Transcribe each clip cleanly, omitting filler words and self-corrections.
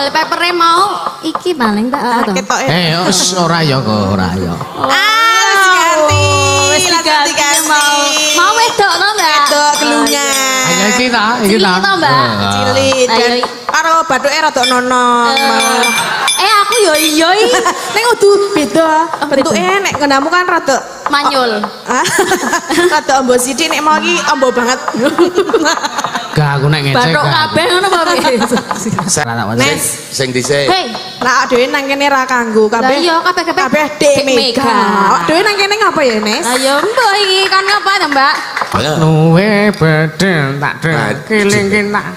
wallpapernya mau iki paling tak atau? Ora yo kok ora yo. Ah wis ganti. Wis ganti mau. Mau wedok to, Mbak? Wedok kelungan. Ya iki ta, iki ta. Iki to, Mbak. Cilik. Karo bathuke rada nono. Aku yo iya iki. Ning kudu beda. Bentuke nek kenamu kan rada manyul. Rada ombo sithik nek mau iki ombo banget. Gak aku nek ngecek. Bathuk kabeh ngono apa piye? Sing dhisik. Hei, lak dhewe nang kene ra kanggo kabeh. Lah iya kabeh Dek Mega. Awak dhewe nang kene ngapa ya, Nes? Lah ya mbok iki kan ngapa ta, Mbak? Luwe bedeng tak keling-keling tak.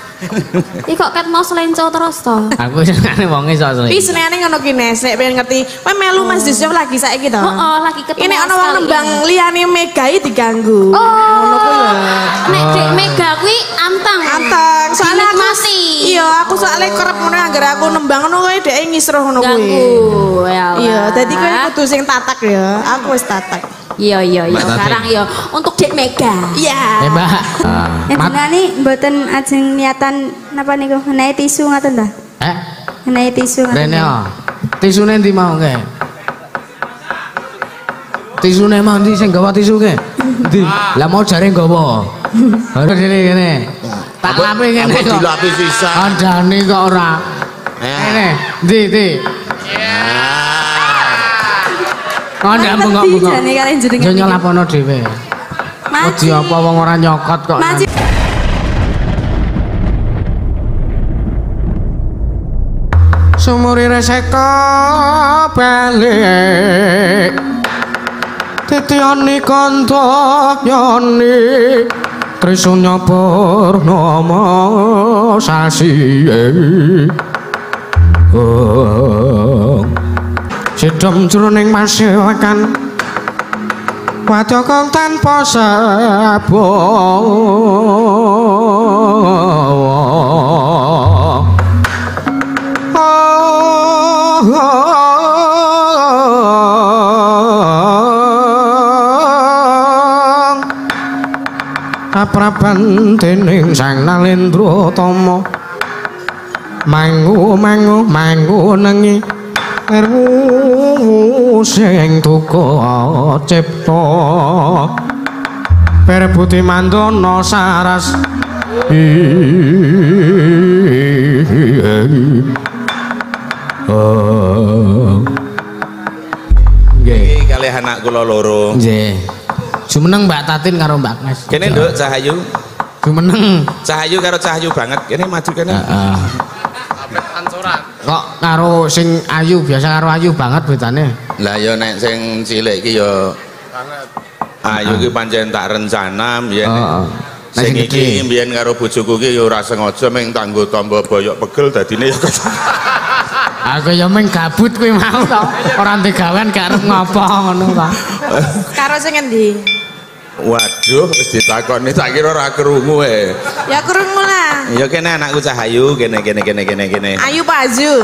Iki kok ket mau selenco terus to. Aku senengane wong iso selenco. Wis senengane ngono ki Nes, nek pengen ngerti. Kowe melu Mas Yusuf lagi saiki to. Heeh, lagi ketemu. Ini ana wong nembang liyane Mega iki diganggu. Ngono kuwi lho. Nek Dek Mega kuwi antang soalnya aku masih iya aku soalnya kerep ngono anggere aku nembang ngono kowe dhek ngisruh ngono kuwi iya dadi kowe kudu sing tatak ya aku wis tatak iya sekarang ya untuk Dek Mega iya Mbak jenengane mboten ajeng niatan napa niku ngenahi tisu ngoten ta ngenahi tisu rene tisune ndi mau kae tisune mau ndi sing gawa tisu kae ndi lah mau jare nggawa harus ini tak lapi ini kok ada ini kok ora ini di kok ada buka-buka jangan lapono dewe kok diapa wong orang nyokot kok sumuri reseko balik titiani kanto yani Trisunya purnama sasi sedem jroning masyakan wadah kang tanpa sabawa Praban dening sang Nalendra Utama manggu nengi erwu sing duka cipta perbuti mandana saras nggih kalih anak kula loro nggih Jumeneng Mbak Tatin karo Mbak Agnes. Kene nduk Cahayu. Jumeneng. Cahayu karo Cahayu banget. Kene maju kene. Heeh. Ancoran. Kok karo sing ayu biasa karo ayu banget bedane. Lah ya nek sing cilik iki ya banget. Ayu iki pancen tak rencana mbiyen. Heeh. Sing iki mbiyen karo bojoku iki ya ora sengaja ming tanggo tamba boyok pegel dadine ya Aku yo mung gabut kuwi mau to. Ora ndegawen gak arep ngopo ngono to. Karo sing endi? Waduh wis ditakoni tak kira ora krungu e. Ya krungu lah. Ya kene anakku Cahayu kene. Ayu Pak Azu.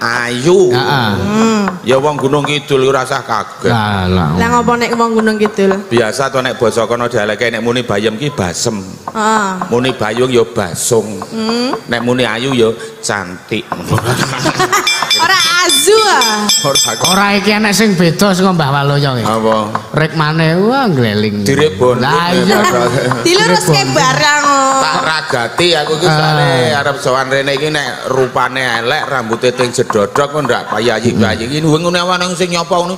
Ayu. Heeh. Ya wong Gunung Kidul ora usah kaget. Lah ngopo nek wong Gunung Kidul? Biasa to nek basa kono dialeke nek muni bayem ki basem. Heeh. Muni bayung ya basung. Nek muni ayu ya cantik. Ora Azu ah. Ora iki enek sing beda saka Mbah Waloyo iki. Apa? Rikmane wah ngleling. Direbon. Lah iya. Diluruske barang. Tak ragati aku iki sale arep sowan rene iki nek rupane elek, rambute ting jedodok kok ndak payayi-payayi iki ngene ana sing nyapa ngono.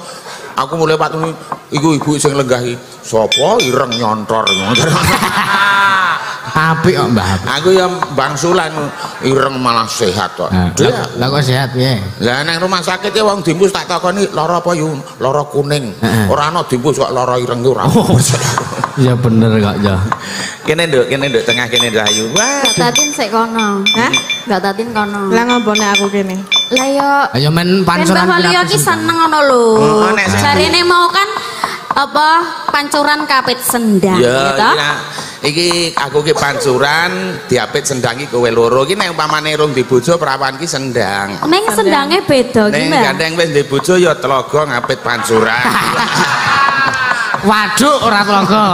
Aku mulai patun iku ibu sing lenggah iki. Sopo ireng nyontor ngono. Apik kok Mbah. Aku ya bangsulan ireng malah sehat kok. Lah kok sehat piye? Lah nang rumah sakit e wong dimpus tak takoni lara apa yu? Lara kuning. Ora ana dimpus kok lara ireng ora. Iya bener kok ya. Kene nduk tengah kene Rahayu. Wah, Tatin sik kono. Hah? Mbak Tatin kono. Lah ngombone aku kene. Lah yo. Ayo men pancuran kira. Iki seneng ngono lho. Jarene mau kan apa pancuran kapit sendang gitu. Iki aku ki pancuran diapit sendangi kowe loro iki nek umpamane rung dibojo perawan ki sendang. Ning sendange beda ki, Mbak. Nek gandeng wis dibojo ya telaga ngapit pancuran. Waduh ora telaga.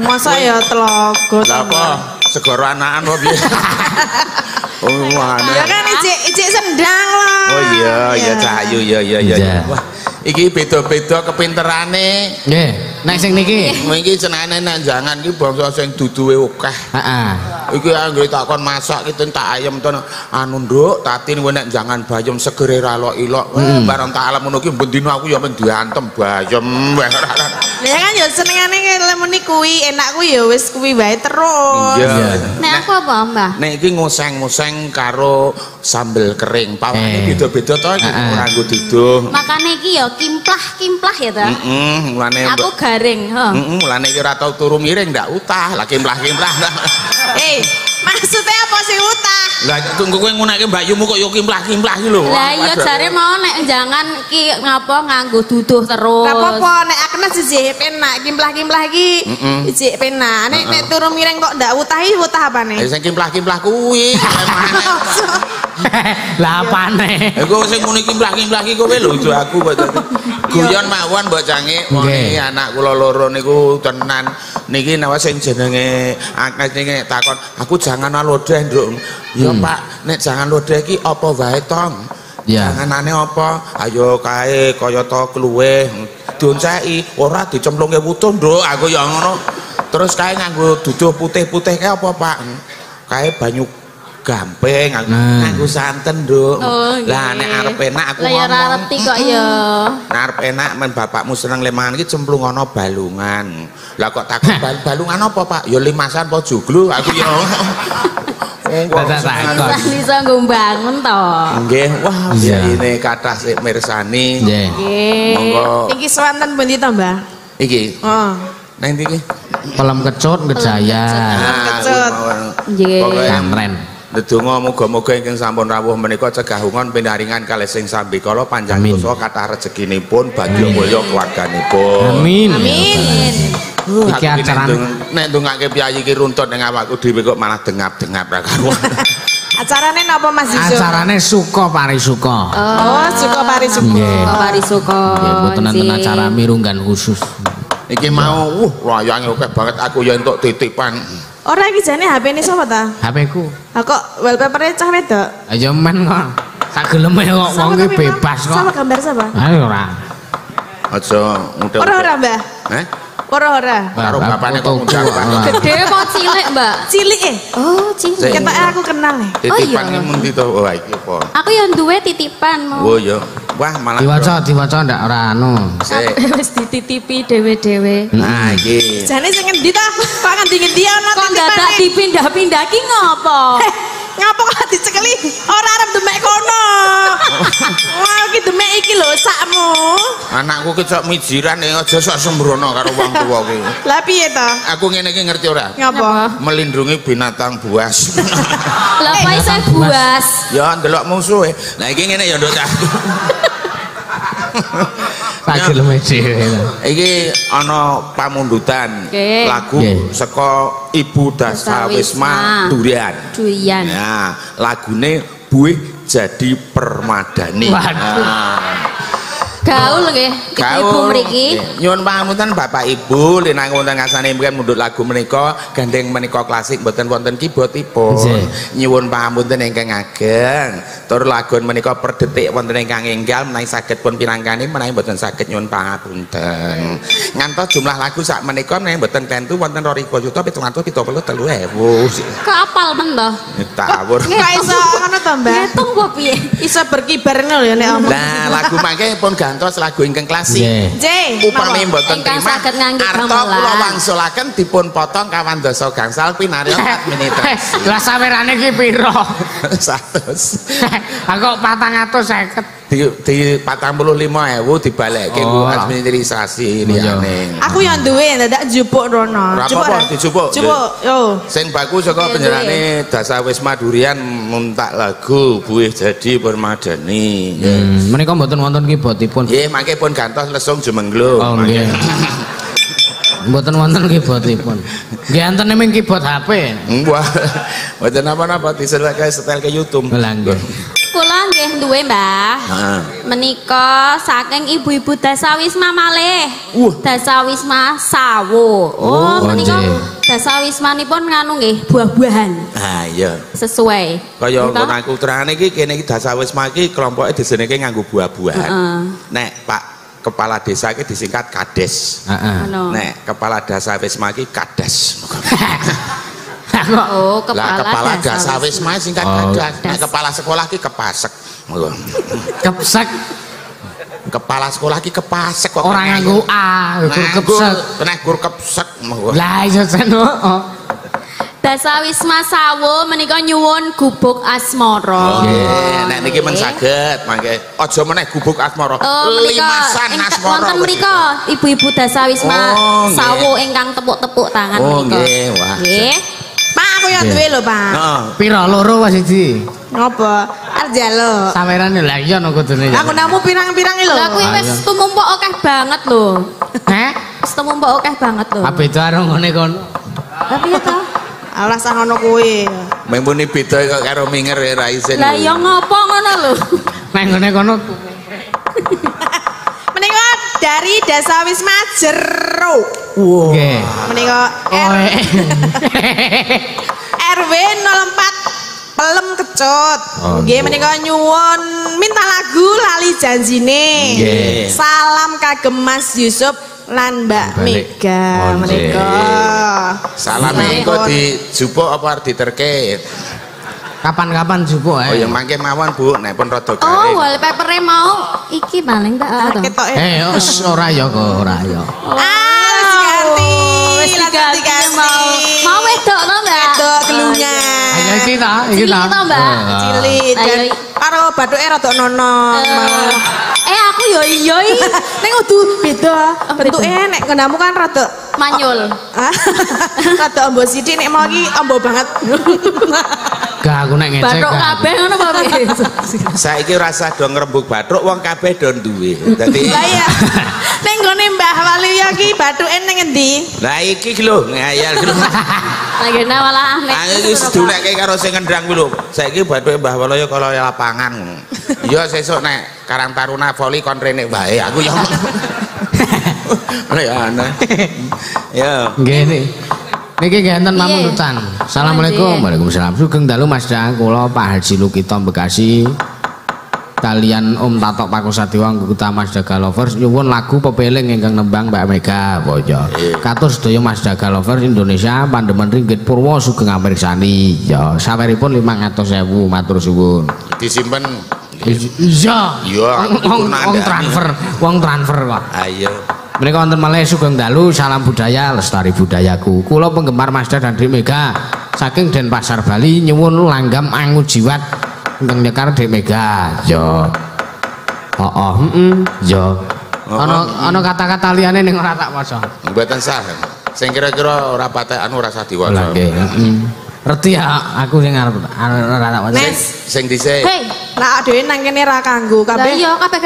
Masa ya telaga. Lah apa segara anakan kok piye? Oh ya kan ijik sendang loh. Oh iya iya cahayu iya iya iya. Wah iki beda-beda kepinterane nggih. Nek sing niki iki senane nang jangan iki bangsa sing duduwe akeh. Heeh. Iki anggere takon masak iki tak ayem to anu nduk Tatin kowe nek jangan bayem segere ra ilok. Bareng tak alam ngono iki bendino aku ya men diantem bayem. Ya kan ya senengane lemeni kuwi enak kuwi ya wis kuwi wae terus. Iya. Nek aku apa Mbah? Nek iki ngoseng-ngoseng karo sambel kering. Pawane beda-beda to iki nganggo duduh. Makane iki ya kimplah-kimplah ya ta. Heeh, mulane aku garing, heh. Heeh, mulane iki ora tau turu miring ndak utah. Lah kimplah-kimplah. Eh, maksudnya apa sih utah? Lah kowe ngunake mbakyumu kok ya kimplah-kimplah iki lho. Lah iya jare mau nek jangan ki ngapa nganggo duduh terus. Lah apa nek Agnes jek penak kimplah-kimplah iki jek penak. Nek turu miring kok ndak utah iki utah apane? Lah sing kimplah-kimplah kuwi. Lah apane? Engko sing ngene kimplah-kimplah iki kowe lho ojo aku kok. Guyon mawon mbok cangik muni anak kula loro niku tenan. Niki nawa sing jenenge Agnes niki takon, "Aku jangan lodeh, Nduk." "Ya, Pak, nek jangan lodeh iki apa wae tong?" "Janganane apa? Ayo kae kaya ta kluwe dionceki, ora dicemplunge wutuh, Nduk." Aku ya ngono. "Terus kae nganggo duduh putih-putih kae apa, Pak?" "Kae banyu gampeng nganggo santen, Nduk." "Lah nek arep enak aku ngomong." "Lah ya arep kok ya." "Nek arep enak men bapakmu seneng lemangan iki cemplung ana balungan." "Lah kok takon balungan apa, Pak?" "Ya limasan apa joglo." Aku ya. Wah, bisa ngombangun toh. Nggih, wah ini kathah sik mirsani. Nggih. Monggo. Iki swanten pundi to, Mbah? Iki. Heeh. Nang ndi iki? Pelem kecut Ngejaya. Kecut. Nggih. Santren. Ndedonga muga-muga ingkang sampun rawuh menika cegah ungon pinaringan kalih sing sambikala panjang dosa kathah rejekinipun bagya mulya keluarganipun. Amin. Amin. Iki acara nek ndongake piyayi iki runtut ning awakku dhewe kok malah dengap-dengap ra karuan. Acarane napa Mas Yusuf? Acarane Suka Parisuka. Oh, Suka Parisuka. Suka Parisuka. Nggih, mboten nenten acara mirunggan khusus. Iki mau layange akeh banget aku ya entuk titipan. Ora iki jane HP-ne sapa ta? HP-ku. Lah kok wallpaper-e cah wedok? Lah ya men kok. Sageleme kok wong iki bebas kok. Sama gambar sapa? Ha ora. Aja mudah. Ora Mbah. Heh? Ora. Karo bapane kok mudah. Gedhe kok cilik, Mbak? Cilike. Oh, cilik. Ketake aku kenal e. Titipan iki mundi to? Wah, iki apa? Aku ya duwe titipan mau. Oh ya. Wah, malah diwaca ndak ora anu. Wis dititipi dhewe-dhewe. Nah, iki. Jane sing endi ta? Kok ngendi-endi ana titipan. Kok dadak dipindah-pindah ki ngopo? Ngapa kok dicekeli? Ora arep demek kono. Wah, iki demek iki lho sakmu. Anakku ki sok mijiran aja sok sembrono karo wong tuwa ki. Lah piye to? Aku ngene iki ngerti ora? Ngapa? Melindungi binatang buas. Lah apa isih buas? Ya ndelok musuhe. Lah iki ngene ya nduk aku. Sageleme dhewe. Iki ana pamundutan lagu saka Ibu Dasawisma Durian. Durian. Nah, lagune Buih Jadi Permadani. Gaul nggih, Ibu mriki. Nyuwun pangapunten Bapak Ibu, linang wonten ngasane mriyen mundhut lagu menika gandeng menika klasik mboten wonten keyboardipun. Nyuwun pangapunten ingkang ageng. Tur lagon menika per detik wonten ingkang enggal menawi saged pun pinangkani menawi mboten saged nyuwun pangapunten. Ngantos jumlah lagu sak menika menawi mboten tentu wonten 2.773.000. Kapal men to? Tawur. Kok iso ngono to, Mbak? Ngitung kok piye? Iso berkibar ngono ya nek omong. Lah lagu mangke pun gantos lagu ingkang klasik. Nggih. Upami mboten trimah arta kula wangsulaken dipun potong kawan dasa gangsal pinarya 4 menit. Lah sawerane iki pira? 100. Lah kok 450. Di 45.000 dibalekke ku administrasi liyane. Aku yo duwe dadak jupuk rono. Jupuk dijupuk. Jupuk yo. Sing baku saka penjerane Dasawisma Durian muntak lagu Buih Jadi Permadani. Menika mboten wonten keyboardipun. Nggih, mangke pun gantos lesung jumengglung. Oh nggih. Mboten wonten keyboardipun. Nggih antene mung keyboard HP. Wah. Mboten napa-napa disetel ke YouTube. Lha nggih. kula nggih duwe, Mbah. Heeh. Menika saking ibu-ibu Dasawisma malih. Dasawisma Sawo. Oh, menika dasawismanipun nganu nggih buah-buahan. Ah, iya. Sesuai. Kaya ngono aku terane iki kene iki dasawisma iki kelompoke dijenenge nganggo buah-buahan. Heeh. Nek Pak Kepala Desa iki disingkat Kades. Heeh. Nek Kepala Dasawisma iki Kades. Oh, kepala Dasawisma singkat Kadas. Nah, kepala sekolah ki Kepasek. Kepsek. Kepala sekolah ki Kepasek kok. Ora nganggo A, Kepsek. Teneh gur Kepsek. Lah iya seno. Dasawisma Sawo menika nyuwun gubuk asmara. Nggih, nek niki men saged mangke aja meneh gubuk asmara. Limasan asmara. Wonten mriku ibu-ibu Dasawisma Sawo ingkang tepuk-tepuk tangan menika. Nggih, wah. Nggih. Pak aku yang duwe lho, Pak. Heeh. Pira loro wae siji? Napa? Arep njaluk. Sampeyan lha iya no kudune. Aku nemu pirang-pirang lho. Lah kuwi wis tumumpuk akeh banget lho. Heh? Wis tumumpuk akeh banget lho. Apa beda karo ngene kono? Tapi ya ta. Ora sah ngono kuwi. Mempuni beda kok karo minger ra isin. Lah ya ngopo ngono lho. Nang ngene kono. Menika dari Dasawisma Jeruk. Wow. Okay. Menika RW 04 Pelem Kecut. Nggih, menika nyuwun minta lagu Lali Janjine. Okay. Salam kagem Mas Yusuf lan Mbak Mega menika. Salam menika dijupuk apa diterke? Kapan-kapan jupuk ae. Oh ya mangke mawon, Bu, nek pun rada garing. Oh, wallpaper-e mau iki paling tak ketoke. Eh, ora ya kok, ora ya. Mau wedok to, Mbak? Wedok kelungan. Ayo iki ta, iki ta. Cilik dan karo bathuke rada nonom. Aku yo iya iki. Ning kudu beda. Bentuke nek kenamu kan rada manyul. Rada ombo sithik nek mau iki ombo banget. Gak aku nek ngecek. Bathuk kabeh ngono apa piye? Saiki rasa do ngrembug bathuk wong kabeh do duwe. Dadi Lah ya. Ning gone Mbah Waluya iki bathuke ning endi? Lah iki lho, ngayal lho. Lagene malah Agnes. Aku wis dunekke karo sing ngendang kuwi lho. Saiki bathuke Mbah Waluya kala lapangan ngono. Iya sesuk nek Karang Taruna voli kon rene wae aku yo. Ora ya ana. Ya. Ngene. Niki genten mamun tutan. Assalamualaikum. Waalaikumsalam. Sugeng dalu Masda kula Pak Haji Lukito Bekasi. Kalian Om Tatok Pakusadewa anggota Masda Galovers nyuwun lagu pepeling ingkang nembang Mbak Mega bojo. Katur sedaya Masda Galovers Indonesia pandemen ringgit purwa sugeng amirsani. Ya, saweripun 500.000 matur suwun. Disimpen. Iya. Wong transfer kok. Ayo. Mereka wonten malih sugeng dalu salam budaya lestari budayaku. Kula penggemar Masda dan Mega saking Denpasar Bali nyuwun langgam angu jiwat teng nyekar Mega. Yo. Heeh, yo. Ana kata-kata liyane ning ora tak waca. Mboten sah. Sing kira-kira ora patekan ora sah diwaca. Nggih, heeh. Reti aku sing arep ora tak waca. Sing dhisik. Hei. Lah dhewe nang kene ra kanggo kabeh. Lah iya kabeh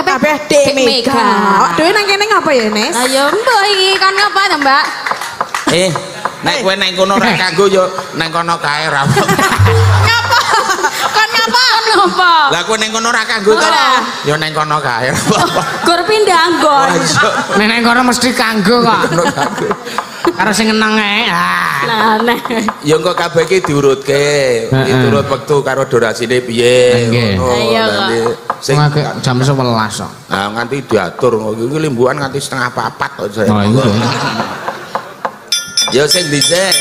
Mega. Dhewe nang kene ngapa ya, Nes? Lah ya mbok iki kan ngapa ta, Mbak? Nek kowe nang kono ra kanggo ya nang kono kae ra. Ngapa? Kon ngapa? Ngapa? Lah kowe nang kono ra kanggo to. Ya nang kono kae ra apa-apa. Gur pindah nggon. Nang kono mesti kanggo kok. Karo sing ngeneng ae. Lah aneh. Ya engko kabeh iki diurutke. Diurut wektu karo durasine piye ngono. Sing jam 11 kok. Nah, nganti diatur iki limbukan nganti 3:30 kok jare. Ya sing dhisik.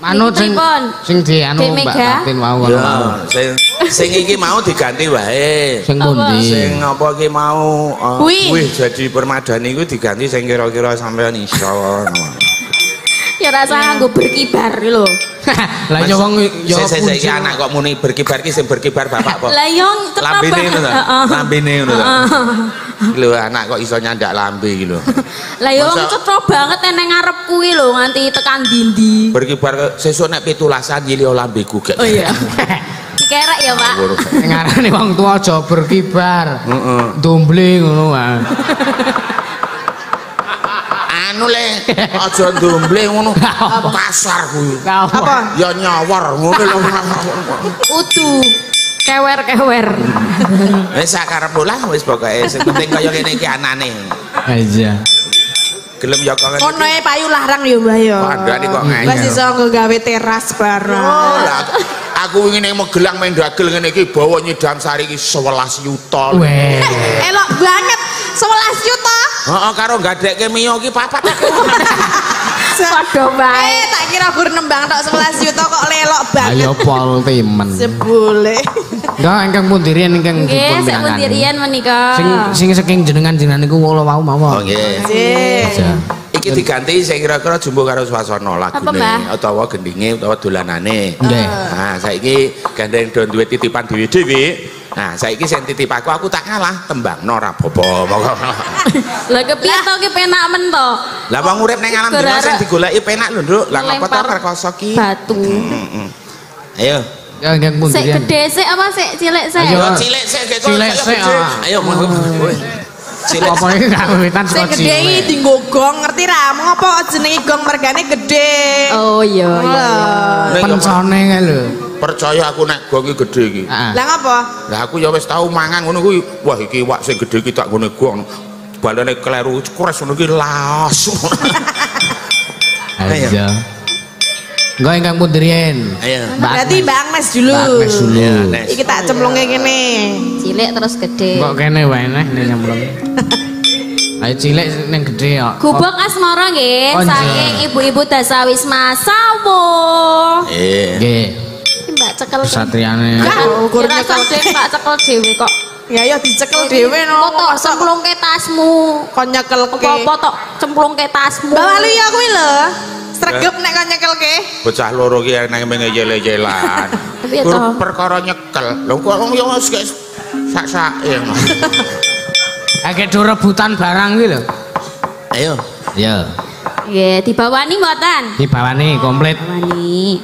Manut sing dianu Mbak Tatin mawon. Ya, sing iki mau diganti wae. Sing pundi? Sing apa iki mau kuwi jadi permadani kuwi diganti sing kira-kira sampean iso. Ya rasa nganggo berkibar lho. Lah yo wong yo saiki anak kok muni berkibar ki sing berkibar bapak kok. Lah yo lambene ngono ta. Lambene ngono ta. Lho anak kok iso nyandak lambe iki lho. Lah yo wong cetha banget nang ngarep kuwi lho nganti tekan dindi. Berkibar sesuk nek 17-an nyilih lambeku gek. Oh iya. Dikerek ya, Pak. Ngarane wong tuwa aja berkibar. Heeh. Domble ngono wae. Nule aja ndomble ngono pasar kuwi. Apa? Ya nyawar ngono lho. Udu. kewer-kewer wis sakarep lah wis pokoke sing penting kaya ngene iki anane aja gelem ya kok ngono e payu larang ya mbah ya pandane kok ngene wis iso nggawe teras bareng aku ingin yang Magelang main dagel ngene iki bawa nyedam sari iki 11 yuta elok banget 11 yuta heeh karo gadekke miyo iki papat padha bae tak kira gur nembang tok 11 yuta kok lelok banget ayo pol timen sebule enggak ingkang pundi riyen ingkang dipun pirang nggih pundi riyen menika sing saking jenengan-jenengan niku kula wau mawon nggih iki diganti saya kira-kira jumbo karo swasana lagune utawa gendinge utawa dolanane nggih nah saiki gandeng do duwe titipan dhewe-dhewe nah saiki sing titipaku aku tak kalah tembangno ora bapa lha kepiye to ki penak men to lha wong urip ning alam dunya sing digoleki penak lho nduk lha apa ta perkoso ki batu ayo sik gedhe sik apa sik cilik sik ayo cilik sik ayo cilik apa iki kawitan sik gedhe iki dinggo gong ngerti ra ngopo jenenge gong mergane gedhe oh iya pencone kae lho percaya aku nek gong iki gedhe iki lha ngapa lha aku ya wis tau mangan ngono kuwi wah iki wak sing gedhe iki tak ngene gong balane kleru kres ngono iki las ayo enggak ingkang pundirian ayo berarti Mbak Agnes dulu iki tak cemplunge kene cilik terus gede kok kene wae neh nyemplung ayo cilik ning gede kok gubuk asmara nggih saking ibu-ibu dasawisma sawuh nggih iki Mbak cekel satriane ukur nyekel Mbak cekel dhewe kok ya ya dicekel dhewe no kok cemplungke tasmu kon nyekelke apa tok cemplungke tasmu bali ya kuwi lho sregep nek kon nyekelke bocah loro ki nang menge yele-yelan perkara nyekel lho kok wong yo sak-sake akeh do rebutan barang kuwi lho ayo ya nggih dibawani mboten dibawani komplit dibawani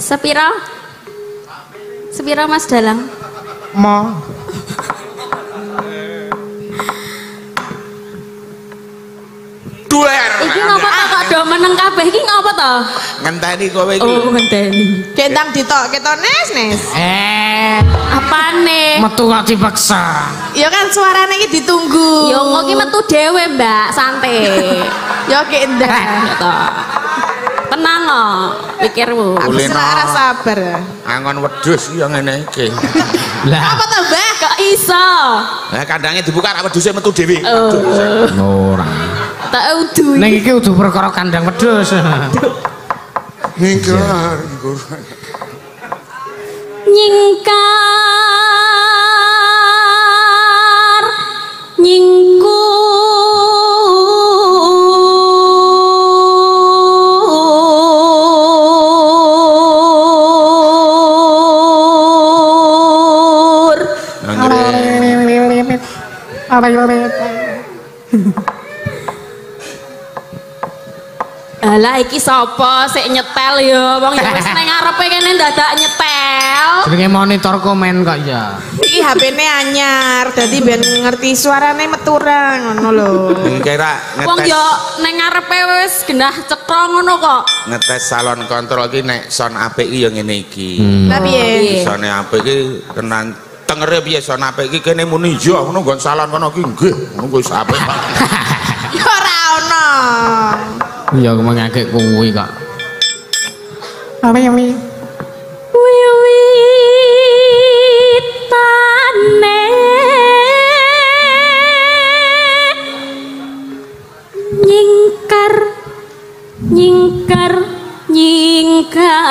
sepira sepira Mas Dalang mau duer iki ngapa kok do meneng kabeh iki ngapa to ngenteni kowe iki oh ngenteni kentang ditok keton nes apane metu kok dipaksa ya kan suarane iki ditunggu ya kok iki metu dhewe Mbak santai ya ki ndek to tenang kok pikirmu wis ora sabar angon wedhus ya ngene iki lah apa to Mbah kok iso lah kandange dibuka rak wedhuse metu dhewe ora tak udu ning iki udu perkara kandang wedhus nyingkar nyingkar nyingku alah iki sapa sik nyetel ya wong ya wis ning ngarepe kene dadak nyetel jenenge monitor komen kok ya iki HP-ne anyar dadi ben ngerti suarane metura ngono lho kira ngetes wong ya ning ngarepe wis genah cetha ngono kok ngetes salon kontrol iki nek sound apik iki ya ngene iki lha piye sound apik iki tenan tengere piye sound apik iki kene muni ya ngono nggon salon kono iki nggih ngono wis apik ya ora ono ya mengagek kuwi kok apa ya mi wiwitane nyingkar nyingkar nyingkar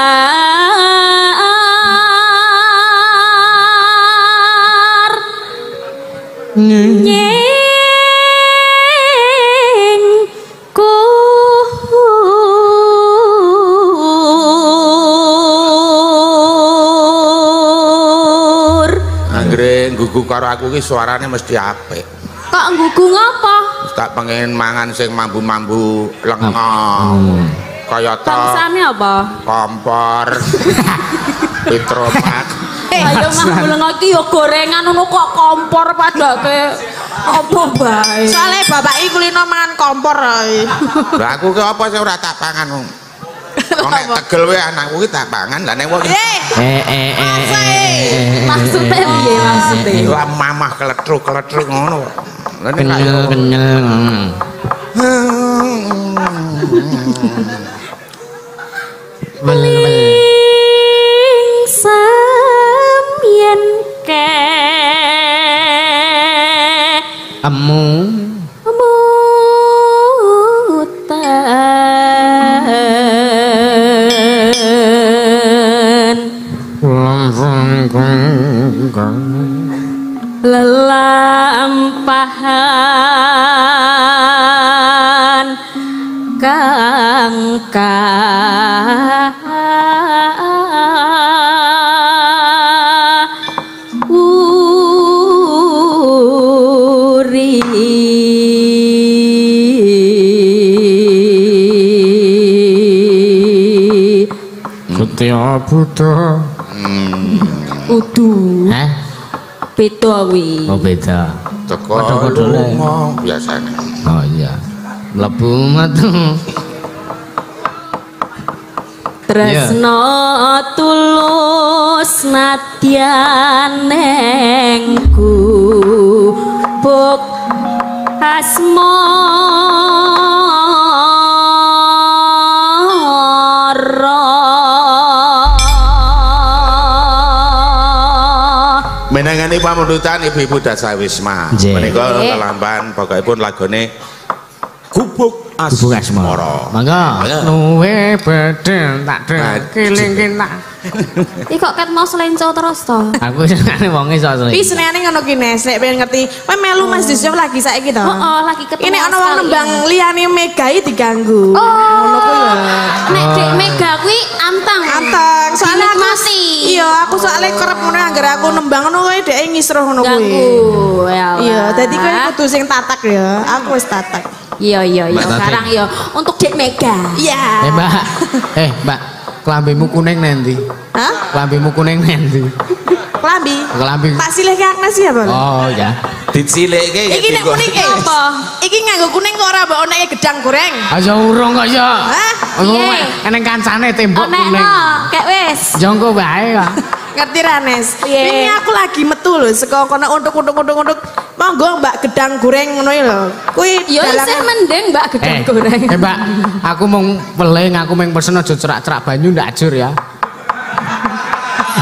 nyingkar gugu karo aku ki suarane mesti apik. Kok gugu ngapa? Tak pengen mangan sing mambu-mambu lenga. Kaya ta. Bangsane apa? Kompor. Petropak. Ayo mambu lenga ki yo gorengan ngono kok kompor padake. Apa bae? Soale bapak iki kulino mangan kompor ae. Lah aku ki apa sing ora tak pangan. Nek tegel wae anakku iki tak pangan lah nek wong. Maksude piye maksude? Lah mamah kletruk-kletruk ngono kok. Kenyel-kenyel. Meling samyen ke amu lelampahan kang kauri Setia Buddha udu beda wi. Oh beda. Teko lunga biasane. Oh iya. Mlebu metu. Tresno tulus nadyan ning gubuk asmara. Menangani pamundutan ibu-ibu dasar wisma menikah kelamban pokoknya pun lagunya gubuk asmoro maka nuwe beden tak ada kiling-kiling ini kok kat mau selenco terus toh aku senangnya wongnya soal selenco ini senangnya ngano gini saya pengen ngerti melu Mas Yusuf lagi saya gitu oh lagi ketemu ini ada orang nembang liane Mega ini diganggu oh Mega ini antang soalnya aku iya aku soalnya kerap ngger aku nembang kowe dhek ngisruh ngono kuwi ganggu iya dadi kowe kudu sing tatak ya aku wis tatak iya sekarang ya untuk Dek Mega iya mbak klambimu kuning nanti klambimu kuning nanti klambi tak silih ke Agnes ya Bang oh iya dicilihke iki nek kuning apa iki nganggo kuning kok ora mbok oneke gedang goreng aja urung kok ya heh eneng kancane tembok kuning nek kek wis jongko bae kok ngerti Ranes ini aku lagi metu lho saka kono untuk monggo Mbak gedang goreng ngono lho kuwi yo isih mending Mbak gedang goreng Mbak aku mung peleng aku mung pesen aja cerak-cerak banyu ndak ajur ya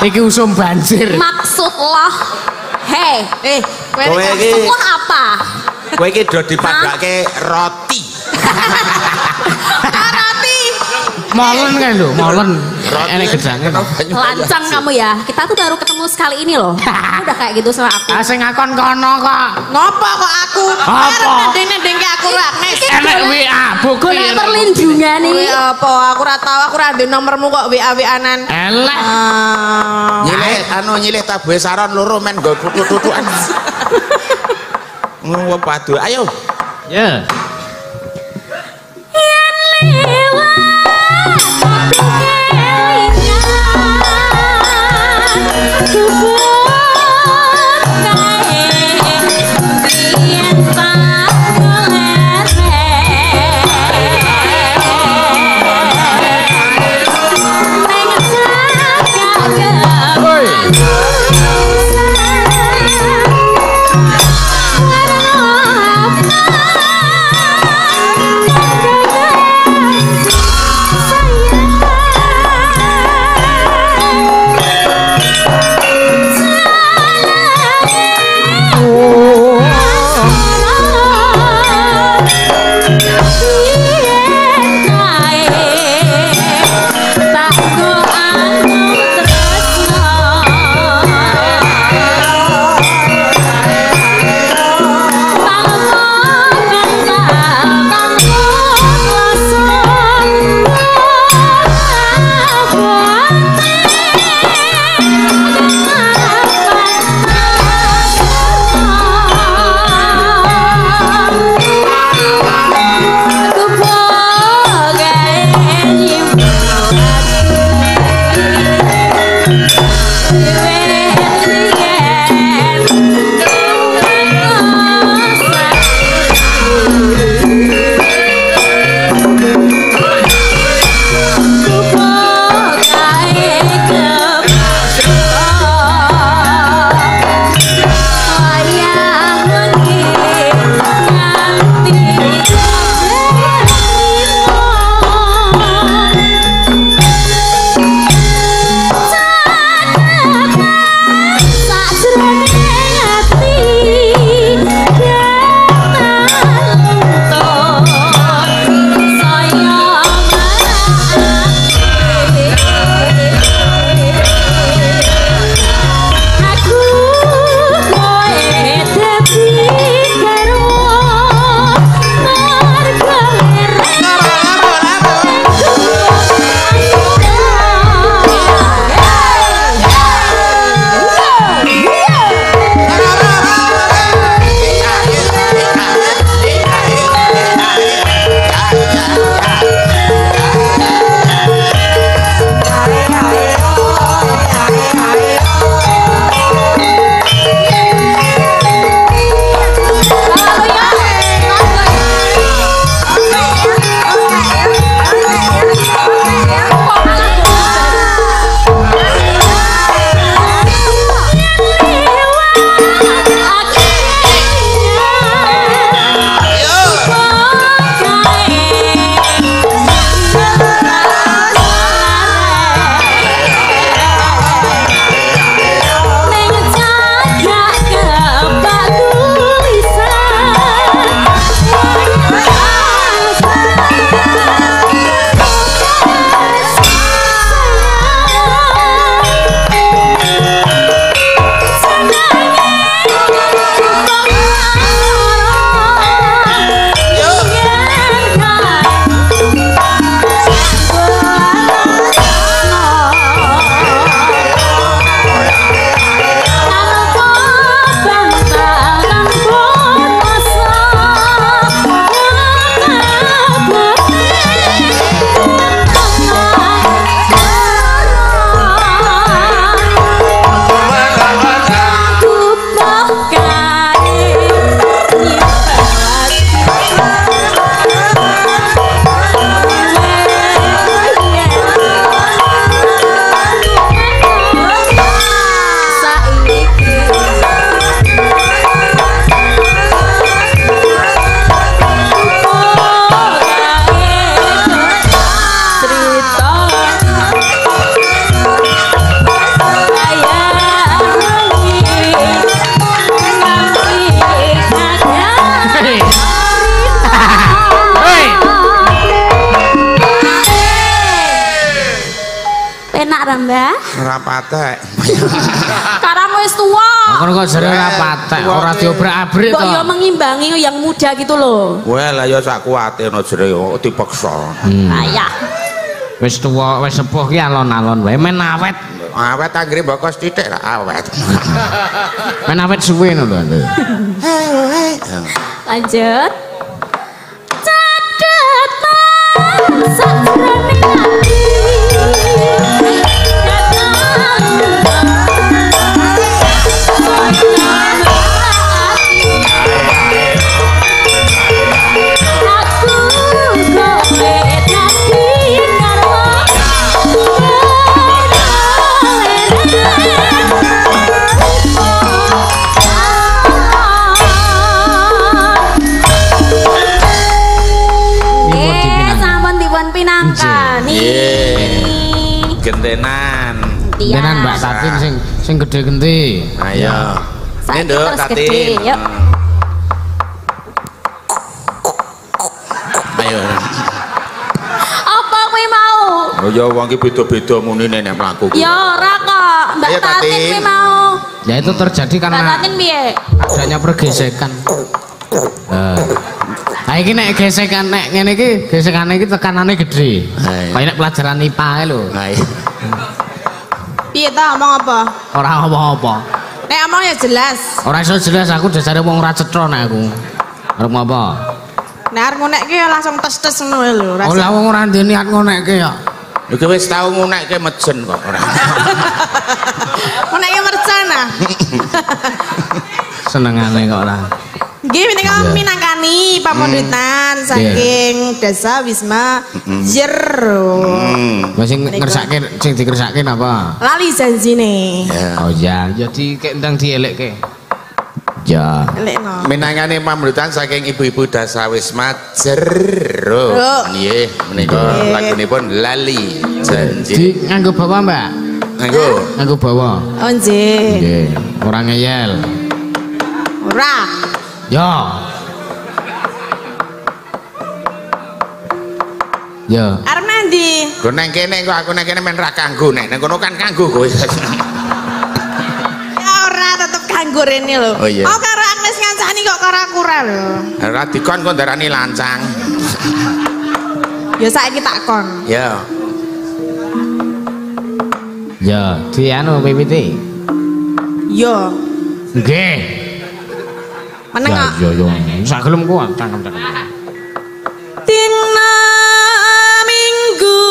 iki usum banjir maksud lah hei kowe iki apa kowe iki do dipagake roti molen kan lho, molen enak gedangan lancang kamu ya, kita tuh baru ketemu sekali ini loh kamu udah kayak gitu sama aku asing ngakon kono kok ngopo kok aku apa? Nendeng-nendeng ke aku Agnes enak WA, buku ya perlindungan ini apa, aku ratau, aku randu nomormu kok WA-WA-an elek nyilih tabuhe saron loro men gak tutututuan ngomong padu, ayo ya ta, Mbah? Ora patek. Karang wis tuwa. Ngono kok jare ora patek, ora diobrak-abrik to. Kok ya mengimbangi yang muda gitu loh. Wah, lah ya sak kuwate no jare dipeksa. Ayah. Wis tuwa, wis sepuh ki alon-alon wae men awet. Awet anggere bokos titik ra awet. Men awet suwe no lho. Lanjut. Satrani ati gentenan. Gentenan Mbak Tatin sing gede-gede. Ayo. Ini Nduk Tatin. Ayo. Apa kowe mau? Oh ya wong iki beda-beda muni nek mlaku. Ya ora kok, Mbak Tatin kowe mau. Ya itu terjadi karena Mbak Tatin piye? Adanya pergesekan. Nah ini nek gesekan nek ngene iki gesekane iki tekanane gede. Kayak nek pelajaran IPA ae lho. Piye ta omong apa? Ora apa-apa. Nek omong ya jelas. Ora iso jelas aku dasare wong ora cetha nek aku. Arep apa? Nek arep ngonekke ya langsung tes-tes ngono lho rasane. Lah wong ora ndene niat ngonekke ya. Iki wis tau ngonekke mejen kok ora. Ngonekke mercen ah. Senengane kok ora. Nggih menika minangkani pamundhutan saking desa Wisma Jero. Wis ngersake sing dikersake napa? Lali janjine. Oh ya, jadi kek ndang dielekke. Ya. Elekno. Minangkani pamundhutan saking ibu-ibu desa Wisma Jero. Nggih menika lagunipun Lali Janjine. Di nganggo bawa, Mbak? Nganggo. Nganggo bawa. Oh nggih. Nggih. Ora ngeyel. Ora. Ya. Ya. Arep nandi? Go nang kene kok aku nang kene men ra kanggo nek nang kono kan kanggo kowe. Ya ora tetep kanggo rene lho. Oh iya. Oh karo Agnes ngancani kok karo aku ra lho. Ora dikon kok darani lancang. Ya saiki tak kon. Ya. Ya, dianu PPT. Ya. Nggih. Menengok. Ya yo sagelem ku tangkem-tangkem. Dina Minggu.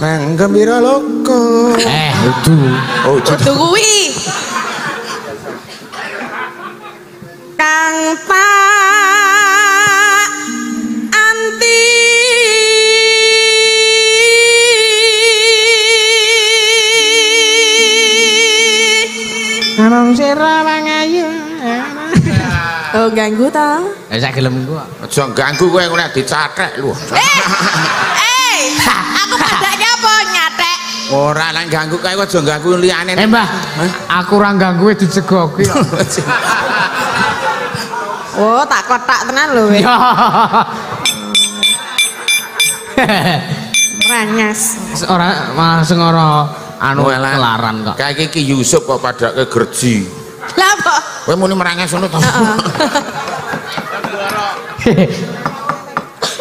Nang gembira loko. Itu. Oh, itu kuwi. Kang Pak Anti. Nang sira mangayu. Oh ganggu ta? Ya sak gelem ku. Aja ganggu kowe nek dicathek lho. Aku padake apa nyathek? Ora nek ganggu kowe aja ganggu liyane. Mbah, aku ora ganggu dicegoki kok. Oh, tak kotak tenan lho kowe. Rangas. Ora langsung ora anu kelaran kok. Kayak Ki Yusuf kok pada ke gerji. Lah kok. Kowe muni meranges ngono to.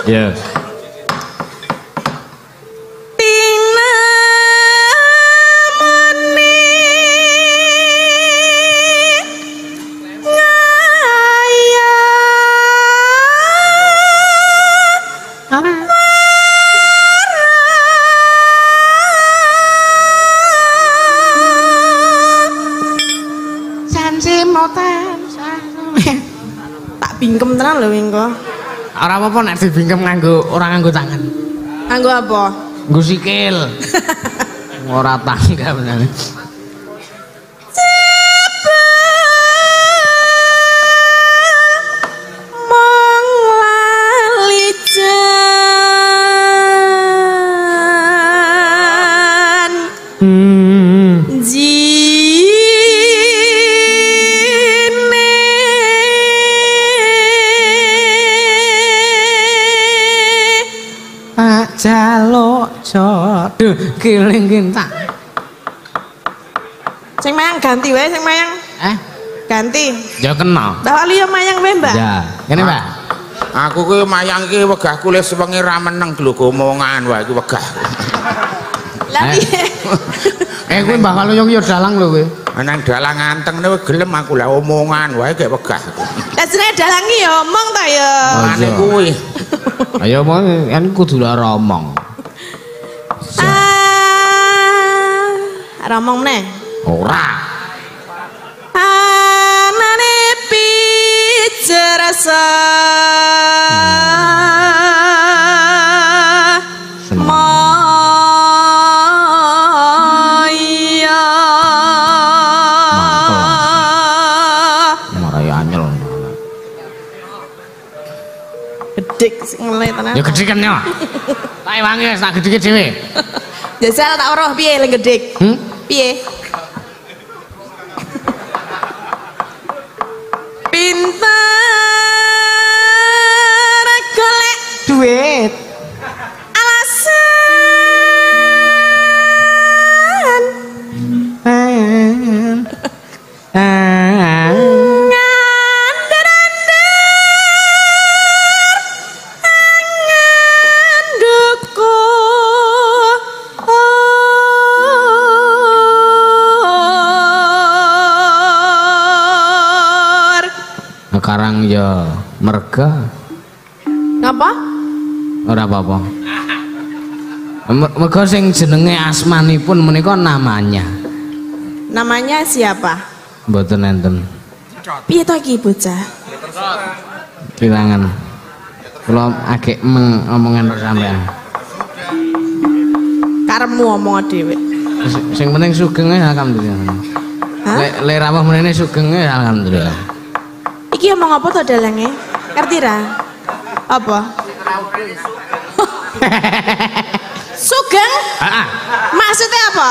Ya. Bingkem tenan lho engko. Ora apa-apa nek dibingkem nganggo ora nganggo tangan. Nganggo apa? Nganggo sikil. Ora tangga bener. aja. Duh, giling kinta. Sing mayang ganti wae sing mayang. Eh? Ganti. Ya kenal. Lah liya mayang wae, Mbak. Ya, ngene, Mbak. Aku kuwi mayang iki wegahku wis wengi ra meneng lho gomongan wae iki wegah. Lah piye? Kuwi Mbah Waluyo yo dalang lho kowe. Nang dalang anteng niku gelem aku lah omongan wae gek wegah. Lah jenenge dalang iki yo omong ta yo. Mane kuwi. Ayo omong kan kudu lara omong. Ramong meneh. Ora. Anane pijerasa. Maya. Maraya anyel. Gedhik sing ngele tenan. Ya gedhik kan ya. Tak wangi sak gedhike dhewe. Jasa tak ora piye leng gedhik? Piye? Pintar golek duit. Alasan. Sekarang ya merga. Ngapa? Ora apa-apa. Merga sing jenenge asmanipun menika namanya. Namanya siapa? Mboten enten. Piye to iki bocah? Bilangan. Kula agek ngomongan sampean. Karepmu omong dhewe. Sing penting sugenge alhamdulillah. Lek rawuh menene sugenge alhamdulillah. Iki omong apa to dalangnya? Ngerti ra? Apa? Sugeng? Maksudnya apa?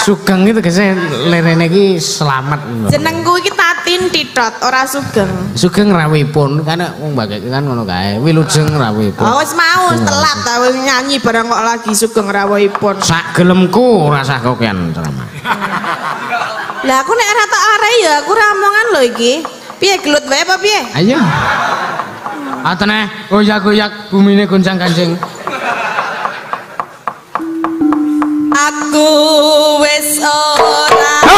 Sugeng itu kese lerene iki selamat. Jenengku iki Tatin Titot, ora Sugeng. Sugeng rawipun karena wong bagek kan ngono kae. Wilujeng rawipun. Oh wis mau telat ta nyanyi bareng kok lagi Sugeng rawipun. Sak gelemku ora sah kokean ceramah. Lah aku nek ora tak are ya aku ra omongan lho iki. Piye gelut wae apa piye? Ayo. Atene goyak-goyak bumine goncang-ganjing. Aku wis ora.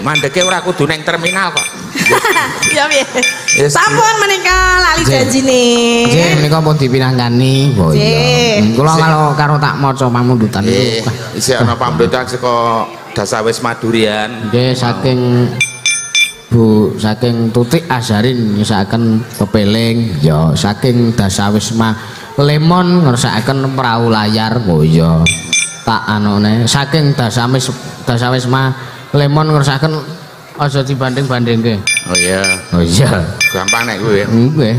Mandeke ora kudu neng terminal kok. Ya piye? Sampun menika lali janjine. Nggih, menika pun dipinangkani. Kula karo tak maca pamundhutan. Isih ana pamundhutan saka Dasawis Madurian. Nggih, saking Bu saking Tutik Azarin ngesakaken pepeling, ya saking Dasawis Lemon ngersakaken perahu layar. Oh iya. Tak anone saking Dasawis Lemon ngerasakan aja dibanding-banding ke. Oh iya. Oh iya. Gampang nek kuwi. Nggih.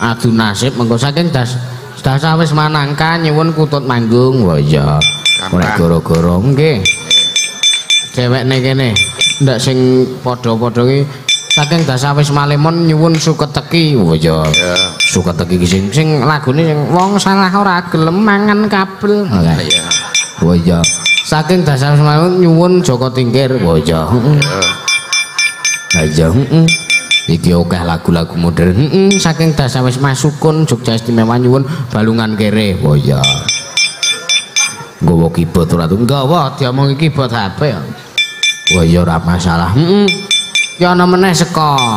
Adu nasib mengko saking Dasawis Manangka nyuwun kutut manggung. Oh iya. Ora gara-gara nggih. Dhewekne kene ndak sing padha-padha iki saking Dasawis Malemon nyuwun Suketeki. Oh iya. Suketeki iki sing lagune sing wong salah ora gelem mangan kabel. Iya. Oh iya. Saking Dasar Semarang nyuwun Joko Tingkir. Wajah aja iki oke lagu-lagu modern. Saking Dasar Masukun Jogja Istimewa nyuwun Balungan Kere. Wajah gowo keyboard ora tuh gowo diomongi keyboard HP. Wajah ora masalah. Ya ana meneh saka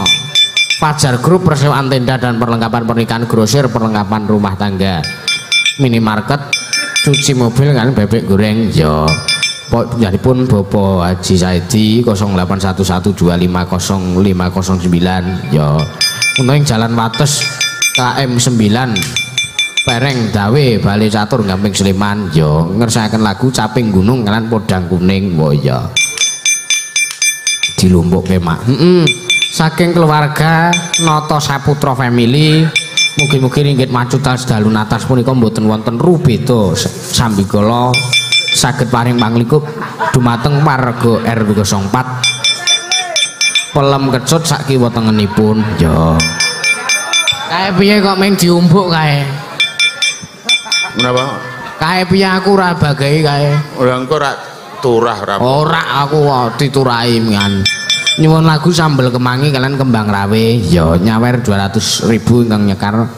Fajar Group persewaan tenda dan perlengkapan pernikahan, grosir, perlengkapan rumah tangga, minimarket, cuci mobil kan bebek goreng. Yo jadi pun Bapak Haji Saidi 0811250509. Yo untuk yang Jalan Wates KM 9 Pereng Dawe Bali Catur Gamping Sleman. Yo ngersakan lagu Caping Gunung kalian Podang Kuning. Wo ya dilumpuk kemak. Saking keluarga Noto Saputra Family. Mugi-mugi ringgit macutal sedalun atas punika mboten wonten rubeto sambikala saged paring panglingkup dumateng marga RW 04 pelem kecut sak kiwa tengenipun. Ya kae piye kok ming diumbuk kae menapa kae piye aku ora bagai kae ora engko ora turah ora aku diturahi ngan nyuwun lagu Sambel Kemangi kalian Kembang Rawe. Yo nyawer 200.000 ingkang nyekar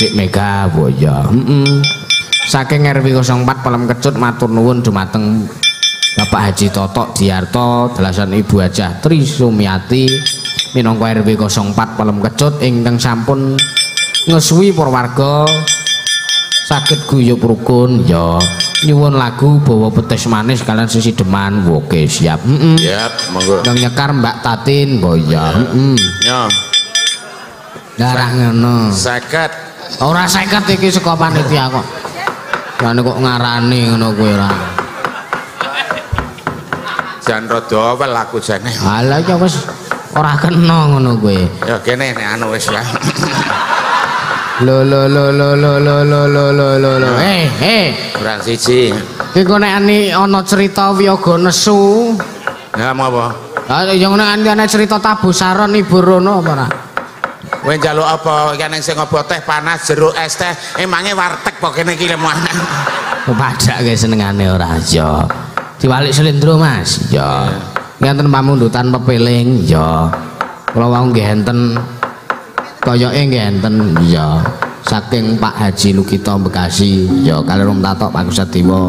Dik Mega. Wo ya. Saking RW 04 Pelem Kecut matur nuwun dumateng Bapak Haji Totok Diarto delasan Ibu Hajah Tri Sumiati minangka RW 04 Pelem Kecut ingkang sampun ngesuwi para warga saged guyub rukun. Yo nyuwun lagu bawa petis manis kalian sisi deman. Oke siap. Siap, monggo. Nang nyekar Mbak Tatin, boyar. Ya. Darah ngono. 50. Ora 50 iki saka panitia kok. Jane kok ngarani ngono kowe ora. Jan rada awel aku jane. Halah ya wis ora kena ngono kowe. Ya kene nek anu wis ya. Lo kurang siji iki kok nek ana cerita wiyaga nesu ya apa yang ana cerita tabu saron ibu rono apa ora kowe njaluk apa iki ning sing opo teh panas jeruk es teh emange warteg kok kene iki lemoane kepadak ge senengane ora ya diwalik selendro Mas ya ngenten pamundutan pepeling ya kula wau nggih enten koyoke nggih enten ya saking Pak Haji Lukito Bekasi ya kalih tatok Pak Sadewa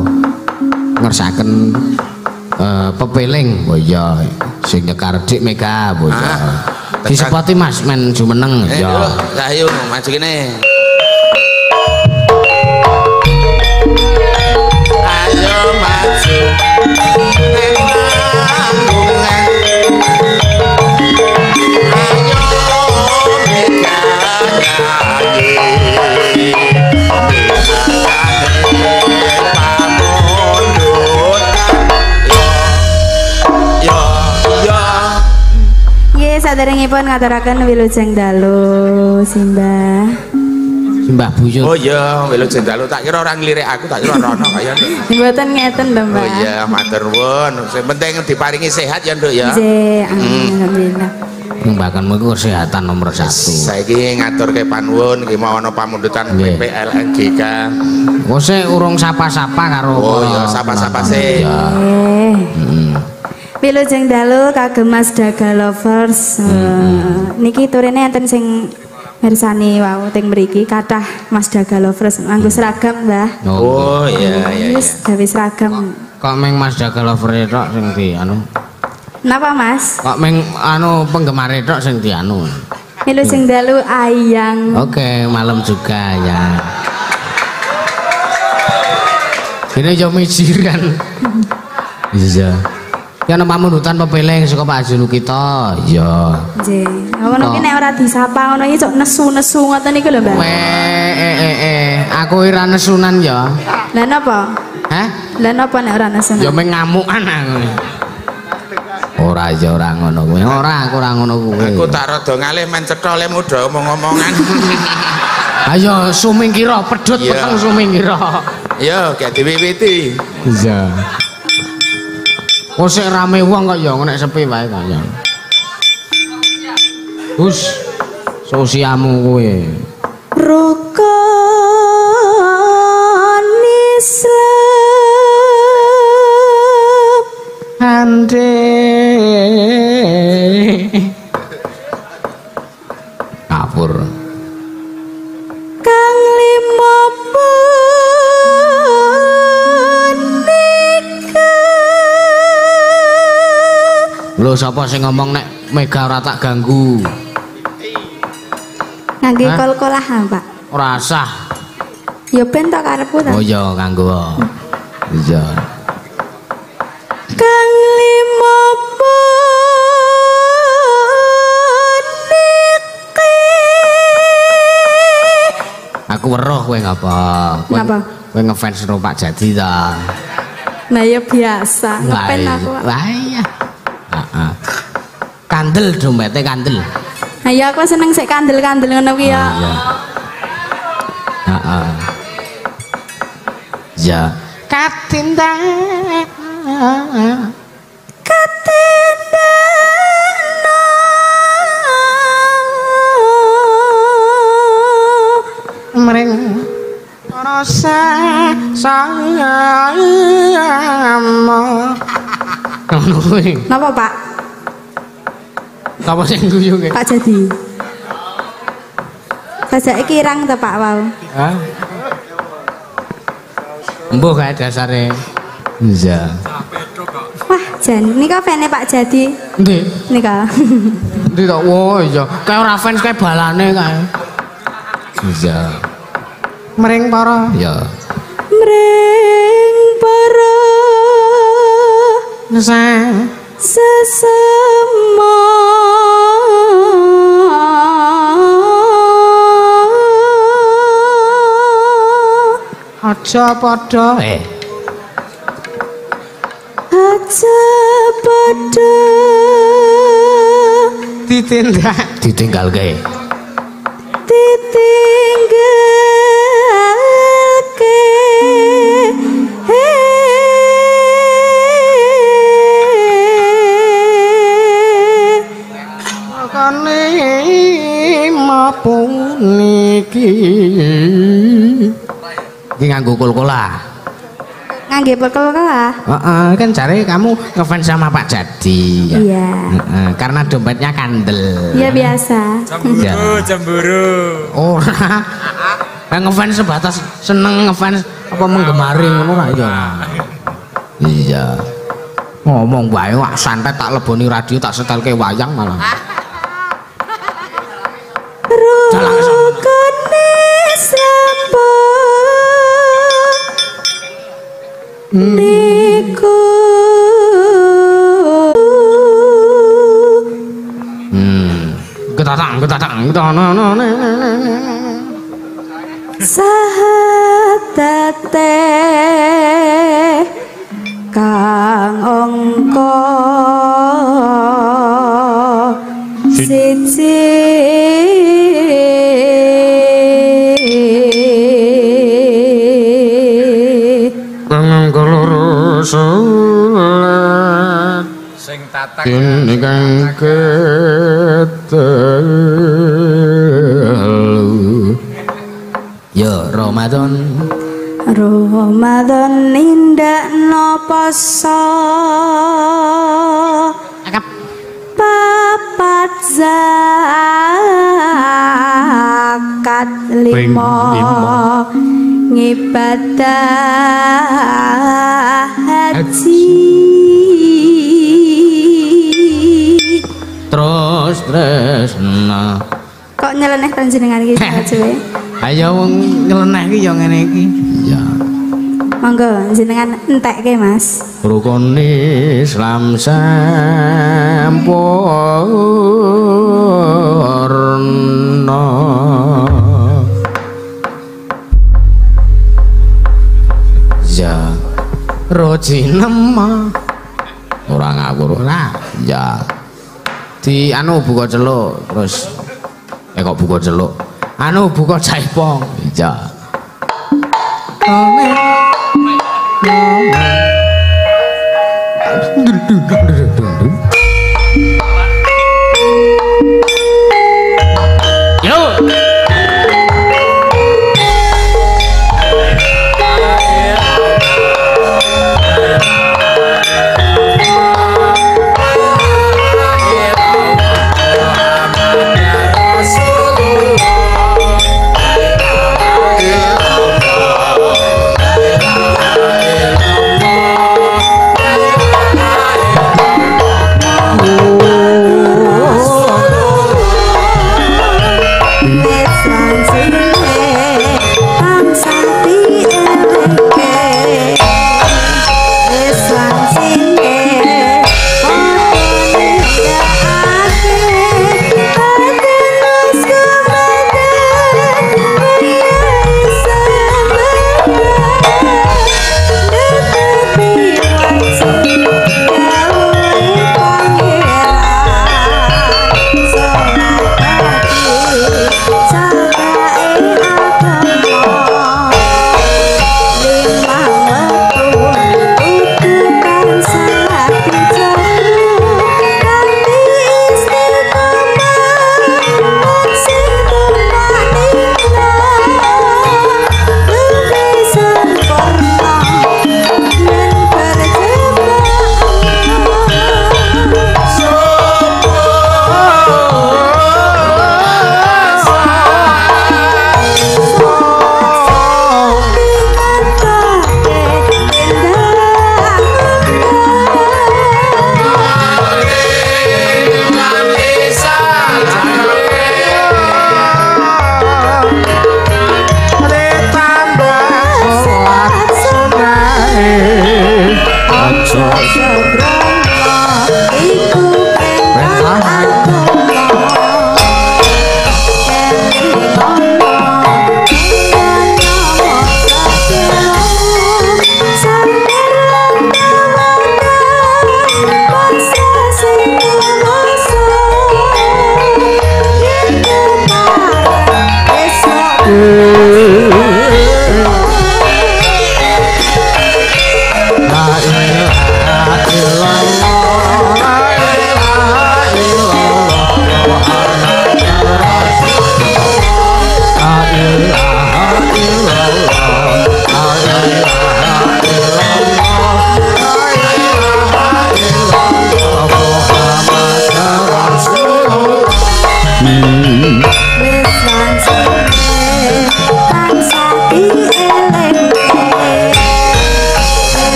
ngersaken pepeling oh ya sing nyekar Dik Mega oh ya disepoti Mas men jumeneng ya ayo maju kene ayo maju saderengipun ngaturaken wilujeng dalu simbah simbah buyut oh iya wilujeng dalu tak kira orang ngelirik aku tak kira rono kaya mboten ngeten lho Mbak oh iya matur nuwun sing penting diparingi sehat ya Nduk ya nggih alhamdulillah mbakanmu iku kesehatan nomor 1 saiki ngaturke panuwun iki mau ana pamundutan PPLNGK wis urung sapa-sapa karo oh iya sapa-sapa sih wilujeng dalu kagem Masda lovers niki turine enten sing mirsani wau teng mriki kathah Masda lovers nganggo seragam Mbah oh iya iya wis gawe seragam kok meng Masda lovers tok sing di anu napa Mas kok meng anu penggemare tok sing di anu wilujeng dalu ayang oke malam juga ya ini yo misiran iya ana pamundutan pepeling saka Pak Haji Lukito. Iya. Nggih. Ngono iki nek ora disapa ngono iki cuk nesu-nesu ngoten niku lho, Mbak. Aku ora nesunan ya. Lah napa? Hah? Lah napa nek ora nesunan? Ya meng ngamukan aku. Ora ya ora ngono kuwi. Ora aku ora ngono kuwi. Aku tak rada ngalih men cethole mudha omong-omongan. Ayo suming kira pedhut peteng suming kira. Yo gak diwiwiti. Iya. Kok sik rame wong kok ya nek sepi wae kok ya. Hus sosiamu kowe. Rukun Islam ande kapur. Kang limo lho sapa sing ngomong nek Mega ora tak ganggu. Nangge kol-kolah Pak. Ora sah. Ya ben tak karepku ta. Oh iya kanggo. Iya. Kang limo puniki. Aku weruh kowe ngapa? Kenapa? Kowe ngefans karo Pak Jadi ta. Nah ya biasa, ngepen aku. Lah iya. Kandel dompetnya kandel. Nah ya aku seneng sik kandel-kandel ngono kuwi ya. Heeh. Ya. Katinda. Katinda. Mreng rasa sangamu. Ngono kuwi. Napa, Pak? Napa sing guyu kowe? Pak Jadi. Sajake kirang ta, Pak wau. Hah? Mbuh kae dasare. Iya. Wah, jan nika fane Pak Jadi. Ndi? Nika. Ndi tok wo iya. Kae ora fans kae balane kae. Iya. Mring para. Iya. Mring para sesama. Aja padha ditinggalke makane mapune iki nganggo kul-kula. Nganggo kul-kula? Heeh, kan cari kamu ngefans sama Pak Jadi. Iya. Karena dompetnya kandel. Iya biasa. Cemburu. Ora. Ngefans sebatas seneng ngefans apa menggemari ngono ra ya. Iya. Ngomong wae wak santet tak leboni radio tak setelke wayang malah. Niku getatang sahatate kang angka siji sing tatin ingkang ketelu ya Ramadan nindakno poso papat zakat 5 ngibadah haji terus tresna kok nyeleneh panjenengan iki dhewe ayo wong nyeleneh iki ya ngene iki ya monggo jenengan entekke Mas rukun Islam sampurna Rojinema orang ngawur lah ya di anu buka celuk terus kok buka celuk anu buka jaipong ya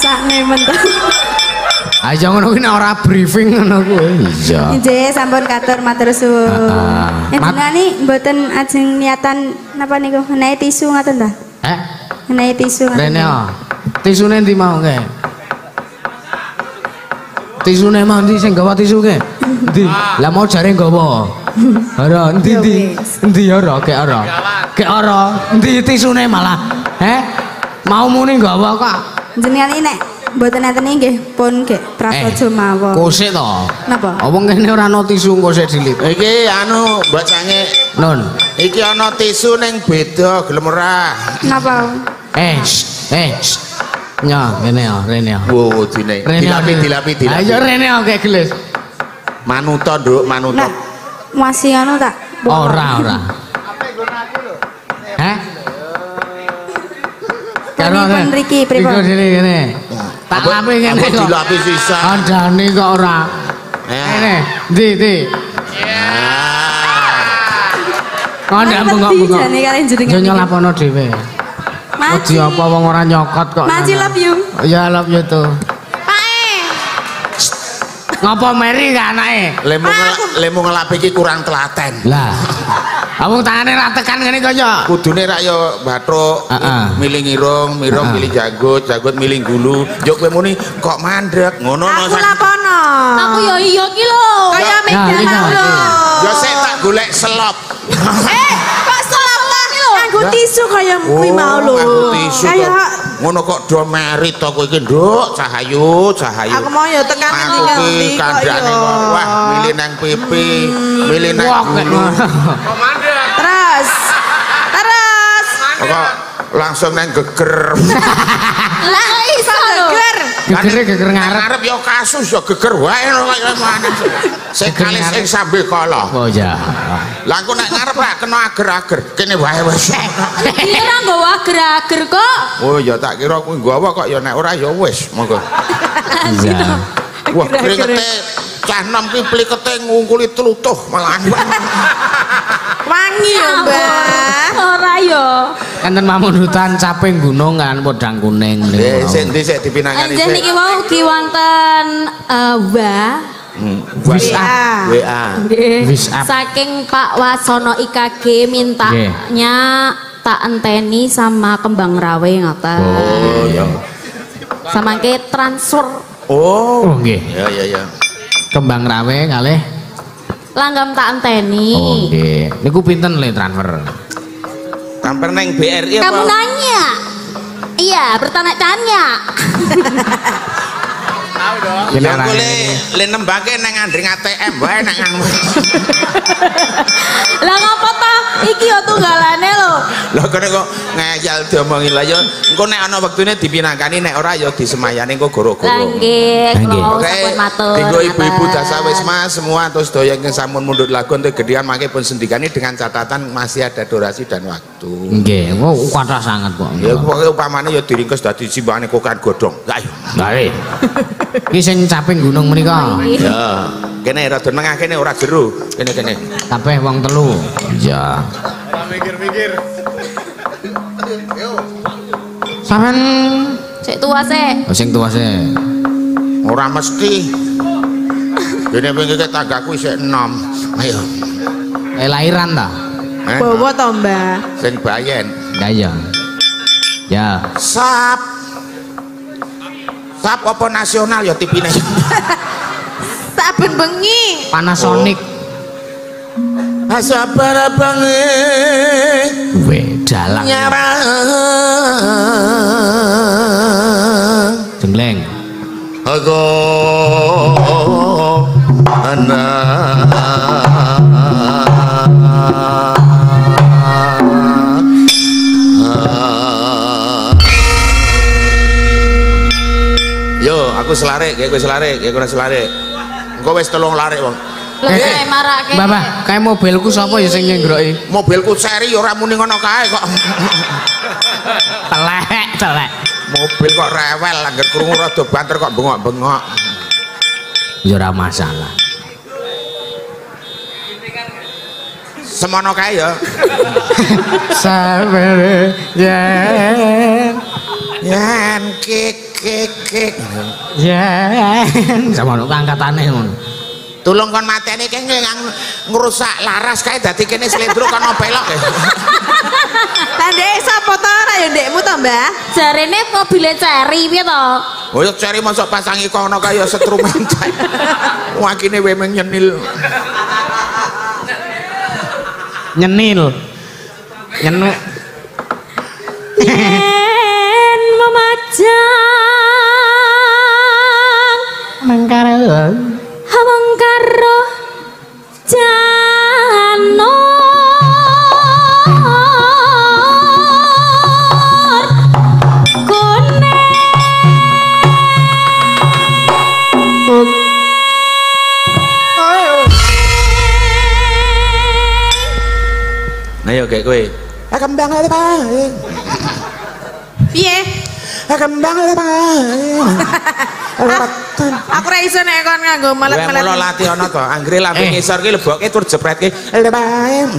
rasane mentok. Aja ngono kuwi ora briefing ngono kuwi. Iya. Nggih, sampun katur matur suwun. Heeh. Jenengane mboten ajeng niatan napa niku menawi tisu ngoten ta? Heh. Menawi tisu. Rene. Tisune ndi mau kae? Tisune mandi sing gawa tisu kae. Ndi? Lah mau jare nggawa. Ora ndi-ndi. Ndi ora kek ora. Kek ora. Ndi tisune malah. Heh. Mau muni nggawa kok. Jenengan iki nek mboten nenten nggih pun nggih prasaja mawon. Kosek to. Napa? Wong kene ora ana tisu kosek dilit. Iki anu Mbak Cange. Nun. Iki ana tisu ning beda gelem ora. Napa? Nya ngene ya, rene ya. Wo dine. Dilapi. Ayo rene kek gelis. Manuto, Nduk, manuto. Nek masih anu tak? Ora. Ape nggon aku lho. Heh. Pripun mriki pripun? Iki ngene. Tak lapi ngene kok. Dilapi sisah. Andane kok ora. Ngene, ndi. Kok ndak bengok-bengok. Jane kali jenenge. Yo nyelapono dhewe. Maci apa wong ora nyokot kok. Maci love you. Ya love you to. Pae. Ngopo meri ka anake? Lemu ngelapi iki kurang telaten. Lah. Awung tangane ra tekan ngene kaya. Kudune ra ya bathuk, milih mirung milih janggut milih gulu. Yo kowe muni kok mandrek ngono no. Aku lapono. Aku yo iya ki lho. Kaya Mega lho. Yo sik tak golek selop. Tisu kaya kuwi mau lho. Kaya ngono kok do merit to kowe iki, Nduk. Cahayu. Aku mau ya tekan iki kandhane kok. Wah, milih nang PP, milih nang. Terus. Kok langsung nang geger. Lah iso lho. Geger ngarep ya kasus ya geger wae kaya ngono. Sekali sing sambil kala. Oh ya. Lah engko nek ngarep ra kena ager-ager kene wae wis. Iya ora nggo ager-ager kok. Oh ya tak kira kuwi nggawa kok ya nek ora ya wis monggo. Iya. Wah, klikete cah nom ki plikete ngungkuli tlutuh malah. Wangi ya, Mbah. Ora ya. Enten mamun hutan caping gunungan podang kuning. Nggih, sik ndi sik dipinangani. Nggih niki wau ki wonten Mbah WA. Saking Pak Wasono IKG mintanya tak enteni sama kembang rawe ngoten. Oh iya. Samangke transfer. Oh nggih. Ya. Kembang rawe kalih langgam tak enteni. Oh nggih. Niku pinten le transfer? Transfer ning BRI apa? Kamu nanya. Iya, bertanya. Ya boleh nembake nang andring ATM wae nang ngono. Lah ngopo ta? Iki yo tunggalane lho. Lah kene kok ngayal diomongi lah yo engko nek ana wektune dipinangkani nek ora yo disemayani engko goro-goro. Lah nggih, kula sampun matur. Dinggo ibu-ibu dasa wisma semua terus daya ingkang sampun mundhut lagon te gedhean mangke pun sendikani dengan catatan masih ada durasi dan waktu. Nggih, kathah sanget kok. Ya pokoke upamane yo diringkes dadi simbahane kokan godhong. Lah yo. Lah iki sing caping gunung menika. Ya. Kene rada nengah kene ora jero. Kene. Kabeh wong telu. Ya. Mikir-mikir. Yo. Sampeyan sik tuwa sik. Oh sing tuwa sik. Ora mesti. Dene wingi ke tanggaku sik 6. Ayo. Lahiran ta? Bawa to, Mbak. Sing bayen. Lah iya. Ya. Sap apa nasional ya TV nih. Saben bengi. Panasonic. Asa para bengi. Wedalang. Jengleng. Aku anak. Aku selarik. Engko wis tolong larik, Bang. Lah saya marake. Mbah, kae mobilku sapa ya sing nyengroki? Mobilku seri ora muni ngono kae kok. Telek. Mobil kok rewel anggere krungu rada banter kok bengok-bengok. Ya ora masalah. Semono kae ya. Sawer yen kick kek ya sama lu angkatane ngono tulung kon mateni kek ngrusak laras kae dadi kene slendro kon belok ya tandeke sapa to ra ya ndekmu to Mbah jarene mobile ceri piye to oh ya ceri mosok pasangi kono kaya setrumen cah wakine wemeng nyenil nyenil nyenuk yen memajang mengkaro janur kuning ayo kayak kowe kembang lha paling piye kembang lha paling aku ra iso nek kon nganggo melet-melet lha lati ana to anggere lambe ngisor ki lebokke tur jepretke lha paling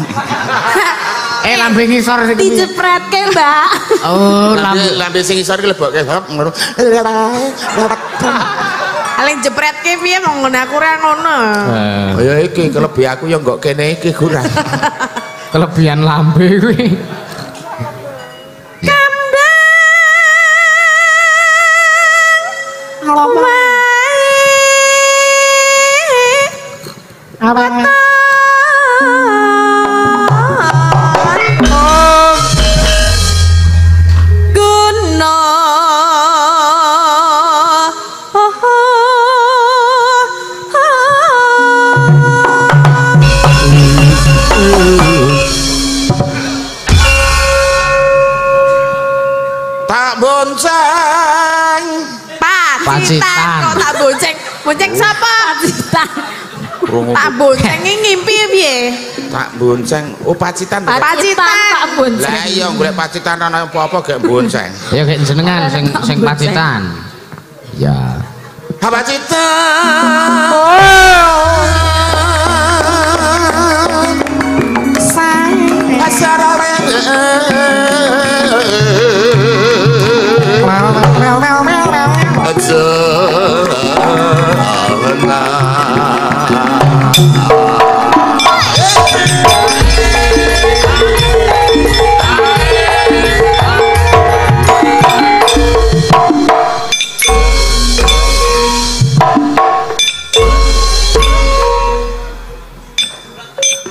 lambe ngisor sing dijepretke Mbak oh lambe sing ngisor ki lebokke hop ngono lha paling paling jepretke piye mong ngono aku ra ngono kaya iki kelebih aku ya nggo kene iki kurang kelebihan lambe kuwi kambang lomba apa Pacitan kok tak bonceng bonceng siapa Pacitan tak bonceng ini ngimpi piye tak bonceng oh Pacitan Pacitan tak bonceng lah iya golek Pacitan ana apa-apa gak bonceng ya gak jenengan sing Pacitan ya ha Pacitan sang pasar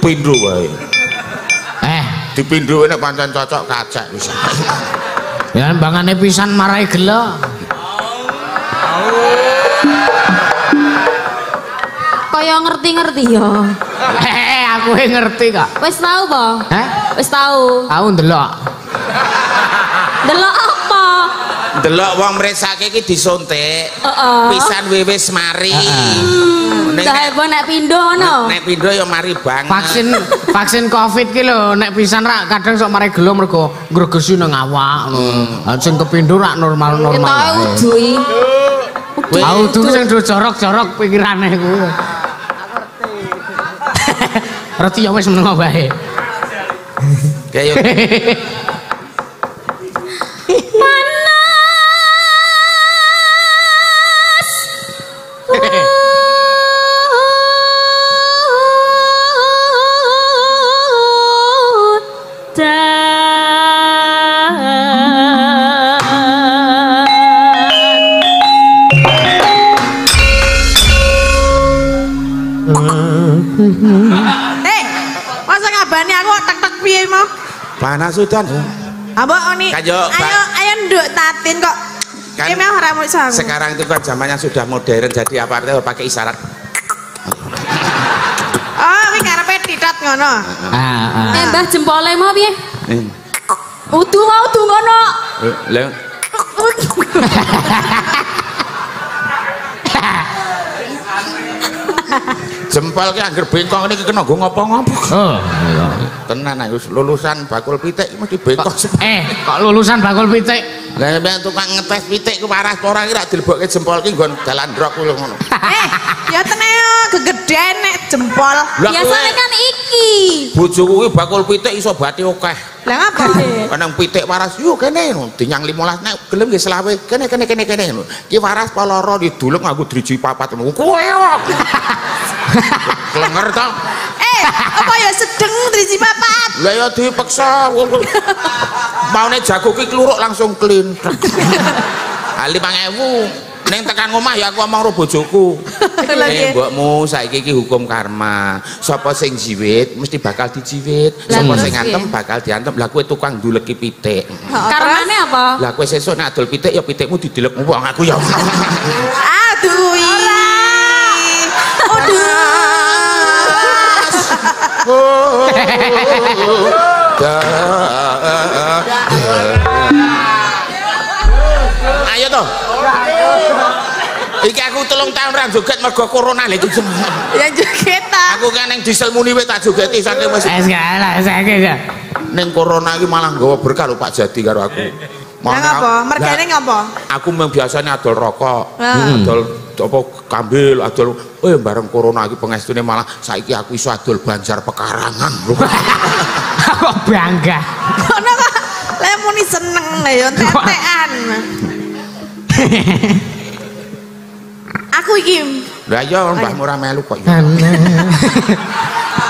Pindho wae. Dipindho nek pancen cocok kacek wis. Ya bangane pisan marai gelo. Kaya ngerti-ngerti ya. Aku ngerti kok. Wis tau apa? Hah? Wis tau. Tau ndelok. Ndelok apa? Ndelok wong mresake iki disuntik. Pisan wiwis mari. Nek nek pindho ngono. Nek pindho ya mari banget. Vaksin Covid ki lho nek pisan rak kadang sok mari gelo mergo ngregesi nang awak lho. Sing kepindho rak normal-normal. Tau dui. Tau dui sing jorok-jorok pikirane ku. Reti ya wis meneng wae. Kayak panas udan. Abah Oni. Ayo nduk Tatin kok. Kan, sekarang itu kan zamannya sudah modern jadi apa-apa pakai isyarat. Oh, iki karepe ditot ngono. Heeh. Mbah jempole mau piye? Udu mau udu ngono. Lha. Jempol ki angger bengkong niki kena nggo ngopo-ngopo. Tenan nek lulusan bakul pitik mesti bengkong. Kok lulusan bakul pitik? Lah nek tukang ngetes pitik ku parah ora ki rak dilebokke jempol ki nggon dalan ndrok ku ngono. Ya teneo gegeden nek jempol. Biasane kan iki. Bojoku ki bakul pitik iso bati akeh. Lah apa sih? Kanang pitik waras yo kene dinyang 15 nek gelem nggih selawe kene kene kene kene lho. Ki waras pa lara diduluk nganggo driji papat. Kowe kok. Klenger to. Apa ya sedeng driji papat? Lah ya dipeksa. Maune jago ki kluruk langsung klintrek. Ah 5000. Neng tekan omah ya aku omong karo bojoku. Nek mbokmu saiki iki hukum karma. Sapa sing jiwit mesti bakal dijiwit, sapa sing antem bakal diantem. Lah kowe tukang nduleki pitik. Karmane apa? Lah kowe sesuk nek adol pitik ya pitikmu didilek wong aku ya. Aduh. Ayo toh. Iki aku 3 tahun ra joget mergo corona lho iki. Ya joget ta. Aku kan ning diesel muni wis tak jogeti saking wis. Wis kalah saking ya. Ning corona iki malah nggawa berkah lho Pak Jati karo aku. Nang apa? Mergane ngapa? Aku mung biasane adol rokok, adol apa kambil, adol bareng corona iki pengestune malah saiki aku iso adol Banjar Pekarangan. Kok bangga. Ngono kok le muni seneng lho ya tetekan. Aku iki. Lah ya mbahmu ora melu kok.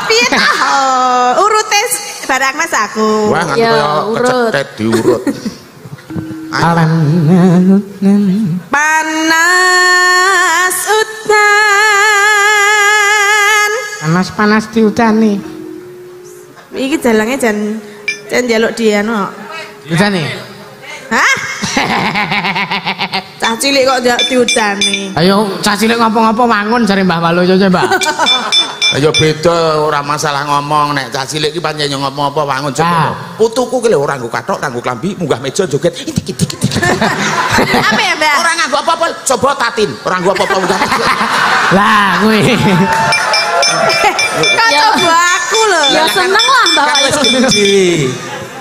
Piye ta? Urute barang Mas aku. Wah, nganti koyo kecetet diurut. Panas udan. Panas-panas diudani. Iki dalange jan njaluk dianu kok. Udane. Hah? Cah cilik kok ndak diudani. Ayo cah cilik ngopo-ngopo wangun jare Mbah Waluyo ya, Mbak. Ayo beda ora masalah ngomong nek cah cilik iki pancen ngopo-ngopo wangun coba. Putuku ki lho ora nggo kathok, ora nggo klambi, munggah meja joget itik-itik. Apa ya, Mbak? Ora nganggo apa-apa, coba Tatin. Ora nganggo apa-apa munggah. Lah kuwi. Kok coba aku lho. Ya seneng lah Mbah Waluyo.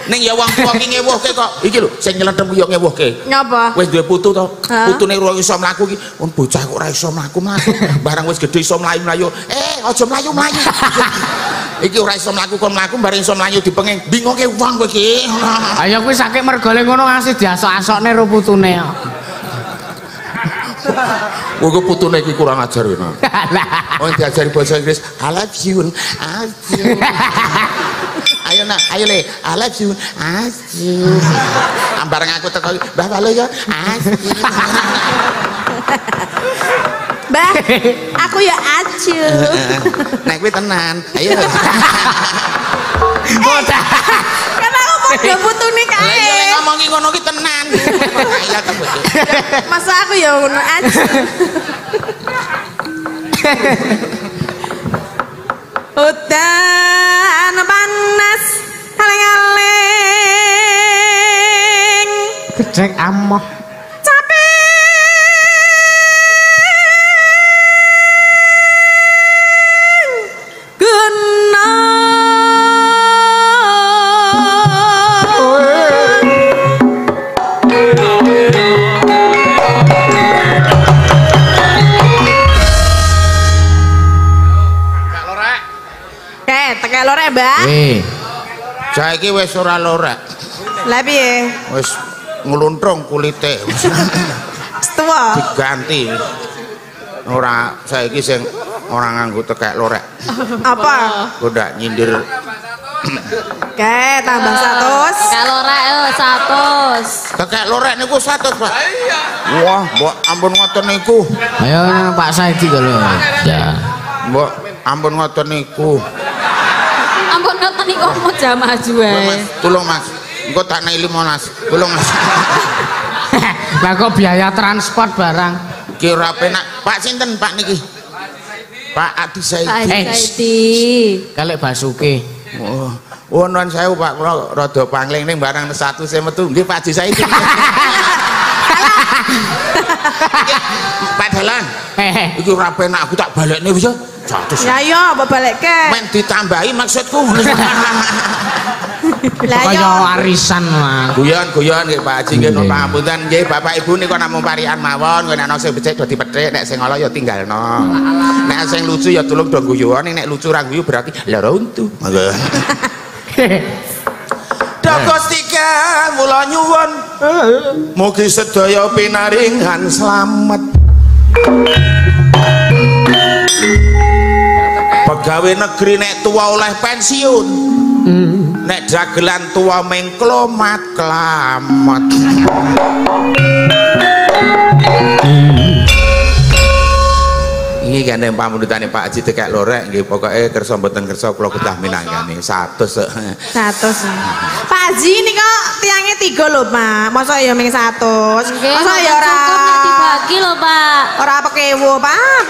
Neng ya wong tuwa ki ngewuhke kok iki lho sing nyelendhem yo ngewuhke. Napa? Wis duwe putu to. Putune ora iso mlaku iki. Wong bocah kok ora iso mlaku-mlaku. Barang wis gedhe iso mlayu-mlayu. Aja mlayu-mlayu. Iki ora iso mlaku kok mlaku bareng iso mlayu dipenging. Bingungke wong kowe iki. Ha ya kuwi saking mergole ngono ngasih diasok-asokne ro putune kok. Wong putune iki kurang ajar wena. Wong diajari basa Inggris, I love you. I love you. Ayo nak, ayo le, I love you, asyik. Bareng aku teko, Mbah Waluyo, asyik. Mbah, aku ya asyik. Nek kuwi tenan, ayo. Bocah. Kenapa aku podo putune kae? Lah yo ngomongi ngono ki tenan. Masa aku ya ngono asyik. Udan panas kaleng-kaleng gedeng amoh capek tegak lorek, Mbak. Saiki wis ora lorek. Lah piye? Wis ngluntrung kulite. Wis tuwa. Diganti. Ora saiki sing ora nganggo tegak lorek. Apa? Kok ndak nyindir. Oke, tambah 100. Tegak lorek 100. Tegak lorek niku 100, Pak. Iya. Wah, mbok ampun ngoten niku. Ayo Pak Saidi kalau. Ya. Mbok ampun ngoten niku. Ampun ngoten niku mau jamaah juwe. Tolong Mas, engko tak nai 15. Tolong Mas. Lah kok biaya transport barang ki ora penak. Pak sinten Pak niki? Pak Adi Saidi. Kalek Basuki. Oh, nuwun sewu Pak, kula rada pangling ning barang satu saya metu nggih Pak Adi Saidi. Pak Dalan. Iki ora penak aku tak balekne wis. Ya yo, apa balekke? Men ditambahi maksudku. Lah yo arisan lah. Guyon-guyon nggih Pak Haji nggih napa ampunan nggih Bapak Ibu nika namung parian mawon, nek ana sing becik do dipethik, nek sing ala yo tinggalno. Nek sing lucu ya tulung do guyon, nek lucu ra guyu berarti lara untu. Monggo. Dados tiga mula nyuwun mugi sedaya pinaringan slamet. Pegawai negeri nek tua oleh pensiun, nek jagelan tua mengklomat klamat. Ini kan yang pamudutane Pak Haji tekek lorek nggih pokoke kersa mboten kersa kula ketah minanggane 100 100 Pak Haji nika tiange 3 lho Pak mosok ya ming 100 mosok ya ora dibagi lho Pak ora pekewu Pak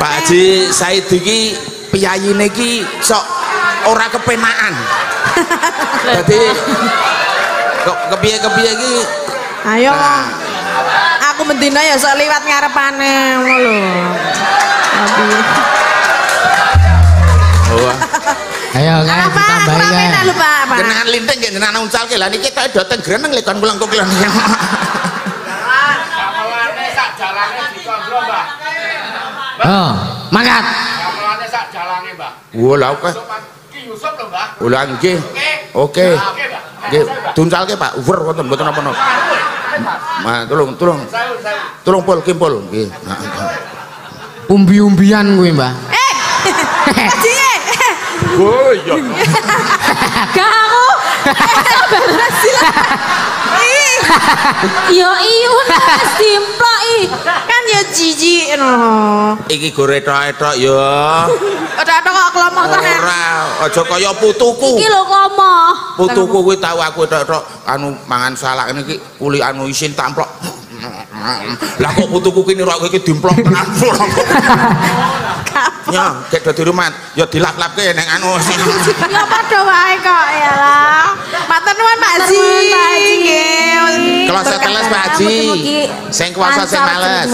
Pak Haji Said iki piyayine iki sok ora kepenaan dadi kok kepiye-kepiye iki ayo aku mendina ya sok liwat ngarepane ngono lho. Oh. Ayo kae ditambahi kae. Jenengan lintik nggih jenengan uncalke lha niki tok doteng greneng lekon kula engko kula. Gamelane sak jalange dikondro, Mbah. Oh, mangkat. Gamelane sak jalange, Mbah. Wo lha kok. Ki Yusuf lho, Mbah. Lho nggih. Oke. Nggih, diuncalke Pak. Uwer wonten mboten napa-napa. Ma, tolong pol kimpol, nggih. Umbi-umbian kuwi, Mbah. Hajiye. Oh iya. Kamu. Yo iun simplok i. Kan ya jijik ngono. Iki go retok-retok ya. Retok kok klomoh tenan. Ora, aja kaya putuku. Iki lho klomoh. Putuku kuwi tau aku retok anu mangan salak ngene iki kuli anu isin tamplok. Lah kok putuku ki nirok iki dimplok tenan. Ya, cek dadi rumat. Ya dilap-lapke ning anu. Ya padha wae kok ya lah. Matur nuwun Pak Haji. Kloso teles Pak Haji. Sing kuwasa sing males.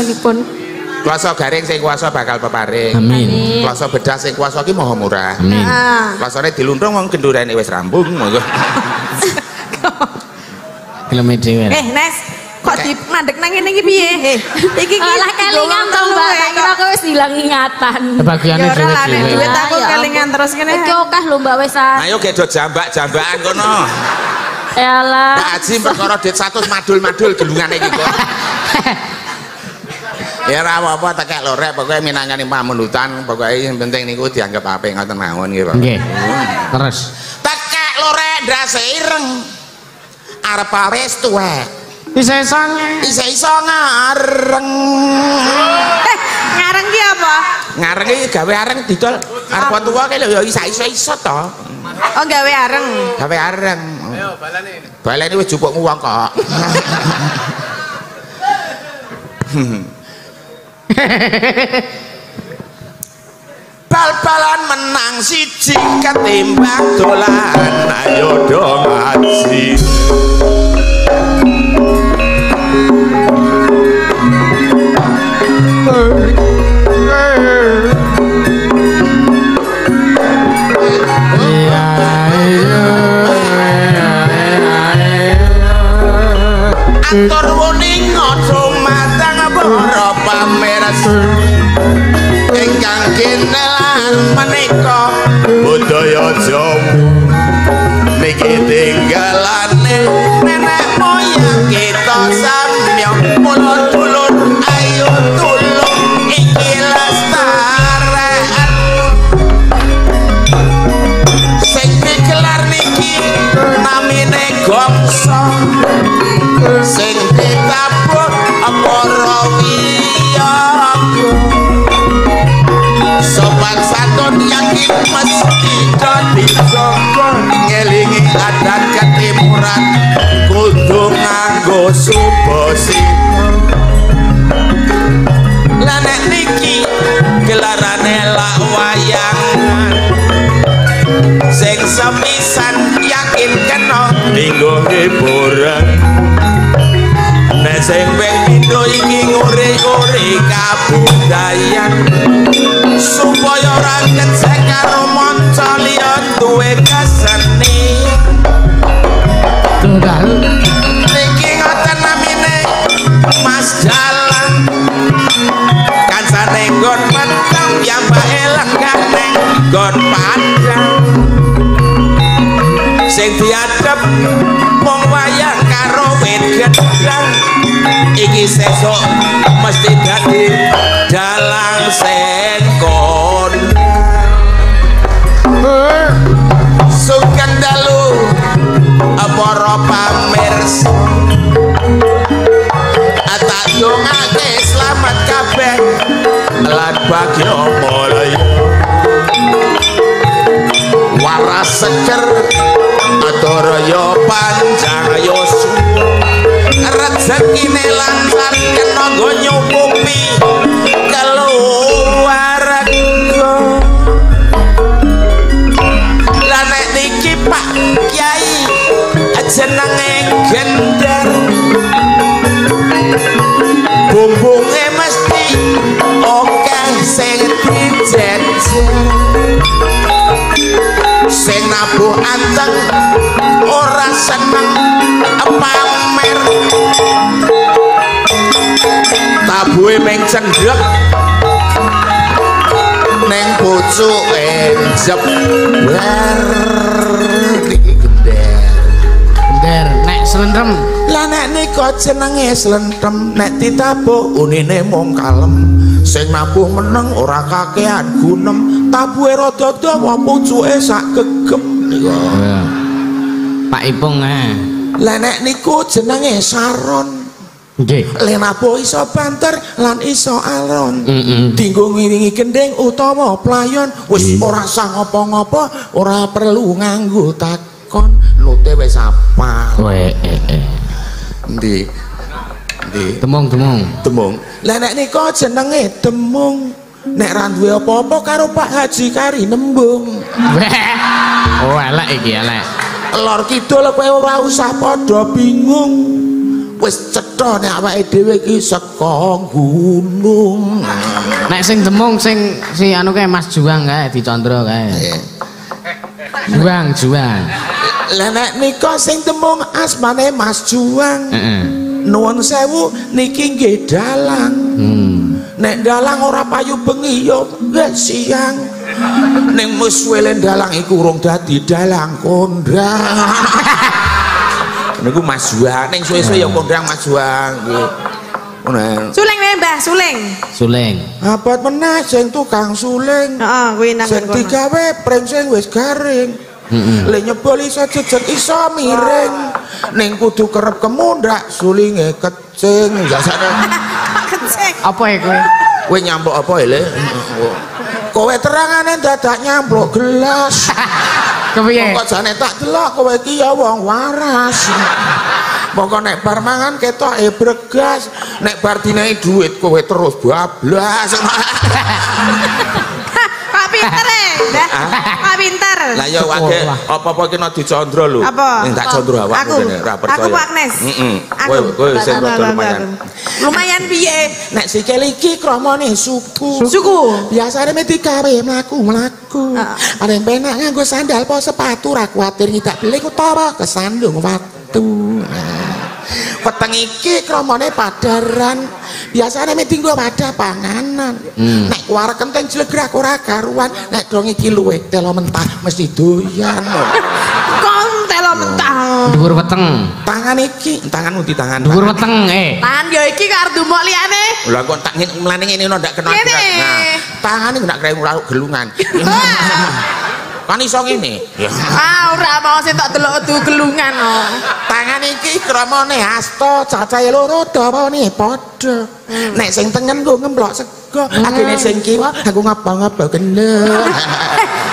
Kloso garing sing kuwasa bakal peparing. Amin. Kloso bedah sing kuwasa ki maha murah. Amin. Klosone diluntung wong gendurane wis rampung. Geleme dhewe. Nes. Kok dimandek nang ngene iki piye? Iki oleh kelingan to, Mbak. Tak kira kowe wis ilang ingatan. Bagiane dhuwit aku kelingan terus ngene. Iki okah lho, Mbak wis. Ayo gedho jambak-jambakan kono. Yalah. Pak Haji perkara duit 100 madul-madul gelungane iki kok. Ya ora apa-apa tekek lorek pokoke minangkane pamundutan pokoke sing penting niku dianggep apik ngoten mawon nggih, Pak. Nggih. Terus tekek lorek ndase ireng arep wis tuwek. Isa-isa ngareng. Ngareng ki apa? Ngareng ki gawe areng didol. Arep tuwa ki lho ya isa-isa to. Oh gawe areng. Gawe areng. Ayo balane. Balane wis jupukmu wong kok. Bal-balan menang siji ketimbang dolan ayo do ngaji. Atur wuning aja matang para pamirsa ingkang kinten menika budaya Jawa niki tinggalane nenek moyang kita samyang pulun-pulun ayo tulung iki lestarekan sing dikelar niki namine gongso sing ditabur para wiyaga sopan santun yakin mesti dadi saka ngelingi adat katimuran kudu nganggo suposita lanek niki gelarane lak wayangan sing sepisan yakin kena dinggo hiburan sing ping pindho iki ngore-ore kabudayan supaya ora kecek karo manca liya duwe kaseni tunggal iki ngoten namine Masda kancane nggon petang piyambake lenggah neng nggon padang sing diadep wong wayang karo wedet lang iki sesok mesti dadi dalang sing kondang sukan dalu para pamirsa atak dongake selamat kabeh lan bagya mulya waras seger aturaya panjang yuswa rezekine lancar kenanggo nyukupi keluarga lan nek iki Pak Kyai jenenge gendar bumbunge mesti okeh sing dijejer sing nabuh anteng ora seneng pamer tabuhe meng cendhek neng pucuke jebler iki gender nek slendrem lah nek nika jenenge slendrem nek ditabuh unine mung kalem sing nabuh meneng ora kakean gunem tabuhe rada dawa pucuke sak gegem niku Pak Ipung ah lha nek niku jenenge saron nggih lha nabuh iso banter lan iso alon dienggo ngiringi gending utawa playon wis ora sah ngapa-ngapa ora perlu nganggo takon nute wis apal endi Demung. Lah nek nika jenenge Demung. Nek ra duwe apa-apa karo Pak Haji Kari nembung. Oh elek iki elek. Lor kidul kowe ora usah padha bingung. Wis cetha nek awake dhewe iki saka gunung. Nek sing Demung sing si anu kae Mas Juang kae dicandra kae. Juang. Lah nek nika sing Demung asmane Mas Juang. Nuwun sewu niki nggih dalang. Nek dalang ora payu bengi ya siang. Ning muswelen dalang iku urung dadi dalang kondang. Niku Mas Juang ning suwe-suwe ya kondang Mas Juang nggih. Suling ne Mbah, suling. Abot meneh sing tukang suling. Heeh, kuwi nang kono. Sing digawe pring sing wis garing. Lek nyebol iso jejeg iso miring ning kudu kerep kemundak sulinge kecing jasane kecing apa e kowe kowe nyampuk apa le kowe terangane dadak nyampuk gelas kepiye kok jane tak delok kowe iki ya wong waras mongko nek bar mangan ketoke bregas nek bar dinehi dhuwit kowe terus bablas Pak pinter e Mbah Pak pinter lah ya wae apa-apa kena dicandra lho ning tak candra awakmu jane ra percaya aku Agnes kowe sing lumayan piye nek sikil iki kramane suku biasane mek digawe mlaku arep penak nganggo sandal apa sepatu ra kuwatir ngidak beling utawa kesandung watu weteng iki kramane padaran biasane mek dinggo wadah panganan nek warek kenteng jlegrah ora karuan nek dong iki luwe telo mentah mesti doyan kon telo mentah dhuwur weteng tangan iki tangan undi tangan dhuwur weteng tangan ya iki karo dumuk liyane lha kok tak mlane ngene ndak kena nah tangan iki ndak kreng lauk gelungan kan iso ngene ora mau sing tak delok gelungan tangan iki kramane asta cacahe loro dawane padha nek sing tengen ku ngemplok sego agene sing kiwa aku ngapa-ngapa gelek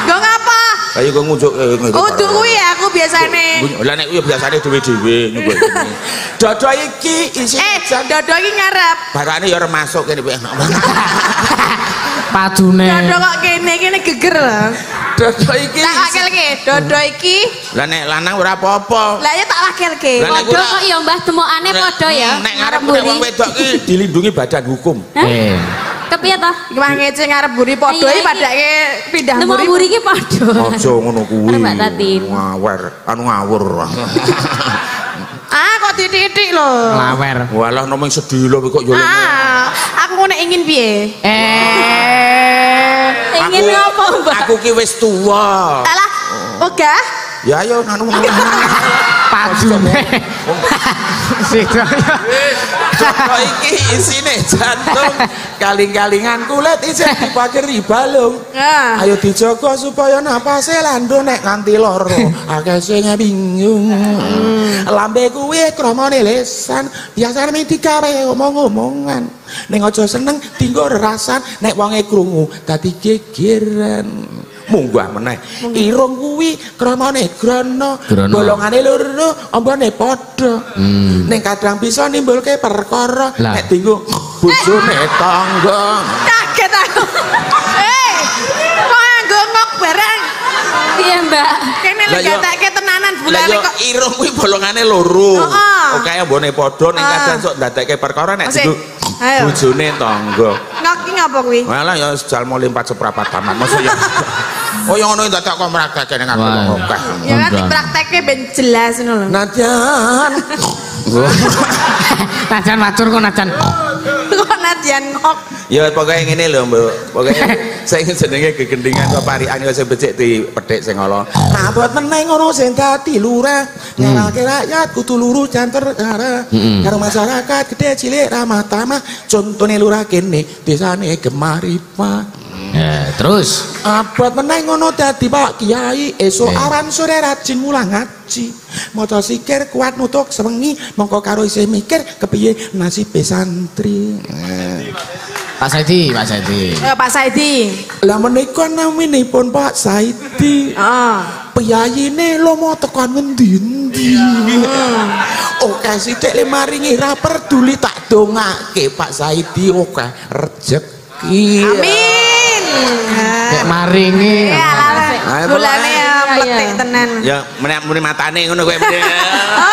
nggo ngapa ayo kok ngunjuk kudu kuwi aku biasane lha nek kuwi biasane dhewe-dhewe nggo dada iki isi dada iki ngarep barane ya remasuk kene kuwi padune dada kok kene geger dodo iki tak lakelke dodo iki lah nek lanang ora apa-apa lah ya tak lakelke padha kok ya Mbah demokane padha ya nek ngarep wong wedok iki dilindungi badan hukum kepiye to wah ngece ngarep mburi padha iki padake pindah mburi iki padha aja ngono kuwi Mbak Tatin ngawur anu ngawur kok titik-titik lho ngawur walah nomeng sedih lho kok yo aku ngene ingin piye ingin apa Mbak aku ki wis tuwa alah ogah Ya ayo nanu pacul. Sida. Coba iki isine jantung, kaling-kalingan kulit isih dipakai ribalung. Ayo dijogo supaya napase landho nek nganti lara. Akeh sing bingung. Lambe kuwi kramane lesan, biasane digawe omong-omongan. Ning aja seneng dinggo rasan nek wonge krungu dadi gegeran. Munggah meneh irung kuwi kramane grana bolongane loro ambane padha ning kadang bisa nimbulke perkara nek dienggo bojone tangga. Kaget aku. Hei kok nganggo ngok bareng piye Mbak kene lek gatekke tenanan bulane kok irung kuwi bolongane loro oke ambane padha ning kadang sok ndadekke perkara nek dienggo bojone tangga ngok ki ngapa kuwi malah ya jalmo limpat seprapat taman maksud ya. Oh yang ono tak kok meragake nek aku ngomongke. Ya kan dipraktekke ben jelas ngono lho. Nadyan. Nadyan matur kok nadyan. Kok nadyan ngok. Ya pokoke ngene lho, Mbok. Pokoke sing jenenge gegendingan kok parikan yo sing becik dipethik sing ala. Rapot meneh ngono sing dadi lurah. Nyalake rakyat kudu lurus janter karo masyarakat gede cilik ramah tamah. Contone lurah kene desane gemaripah. Terus abot meneh ngono dadi Pak Kiai esuk aran sore rajin mulang ngaji maca sikir kuat nutuk sewengi mongko karo isih mikir kepiye nasibe santri. Pak Saidi, Pak Saidi. Pak Saidi. Lah menika naminipun Pak Saidi. Piyayine lomo tekan ngendi-endi. Oke sithik le maringi ra peduli tak dongake Pak Saidi oke rejeki. Amin. Kayak maringi. Bulane ya mletek tenan. Ya menak muni matane ngono kowe.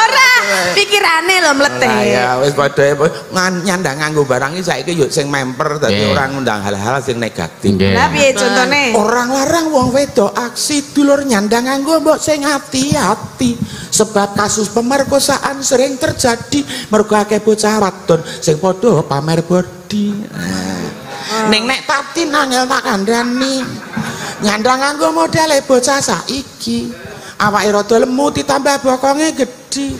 Ora, pikirane lho mletek. Ya wis padhae nyandang nganggo barang iki saiki yo sing memper dadi orang ngundang hal-hal sing negatif. Lah piye contone? Orang larang wong wedok aksi dulur nyandang nganggo mbok sing ati-ati. Sebab kasus pemerkosaan sering terjadi mergo akeh bocah wadon sing padha pamer bodi. Neng nek Tatin angel tak kandhani nyandang nganggo modele bocah saiki awake rada lemu ditambah bokonge gedhi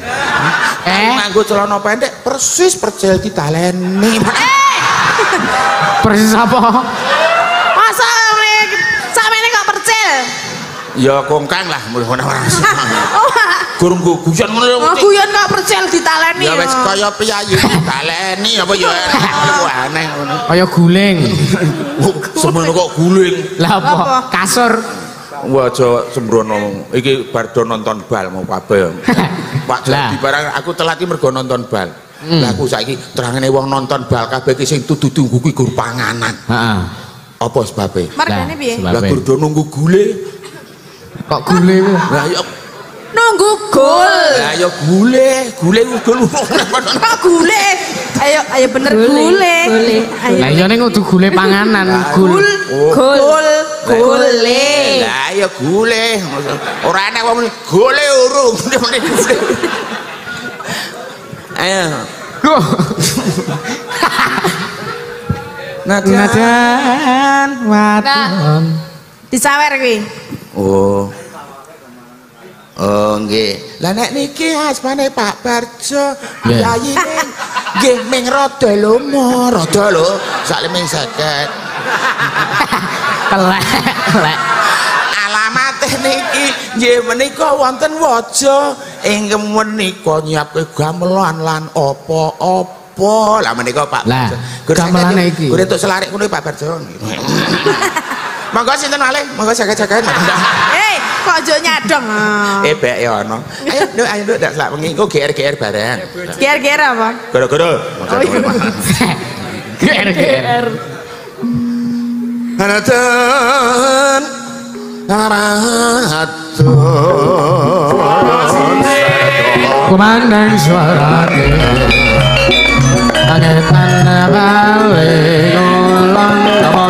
nganggo celana pendek persis Percil ditaleni persis apa masa samene kok Percil ya kongkang lah ngono gurung guyon ngono guyon kok Percil ditaleni ya wis kaya piyayi ditaleni apa ya aneh ngono kaya guling semono kok guling lah apa kasur wah aja sembrono iki bar do nonton bal mau kabeh Pak Jadi barang aku telati mergo nonton bal lha aku saiki terangene wong nonton bal kabeh iki sing dudu tunggu kuwi gur panganan heeh apa sebabe mergane piye lha gur do nunggu gule kok gule lha ya nunggu gol. Ayo gule, gule gule. Kok gule? Ayo ayo bener gule. Lah iya ning kudu gule panganan, gul. Gol, gule. Lah iya gule. Ora enak wong gule urung. Ayo. Go. Nadan wadon. Disawer kuwi. Oh. Oh nggih. Lah nek niki asmane Pak Barjo, Kiai nggih ming rada lomo, rada lho, sak 50. Telek, telek. Alamate niki nggih menika wonten Waja ing menika nyiapke gamelan lan apa-apa. Lah menika Pak Barjo. Gamelan iki. Gure tuk selarik ngono Pak Barjo. Monggo sinten malih, monggo jaga-jagaan. Hei, kok aja nyadong. Bek ya ono. Ayo nduk ndak sak wengi engko GR-GR bareng. GR-GR apa? Gara-gara. GR-GR. Hanaten. Narahatu. Kumandang suarane. Angel panabale golong namo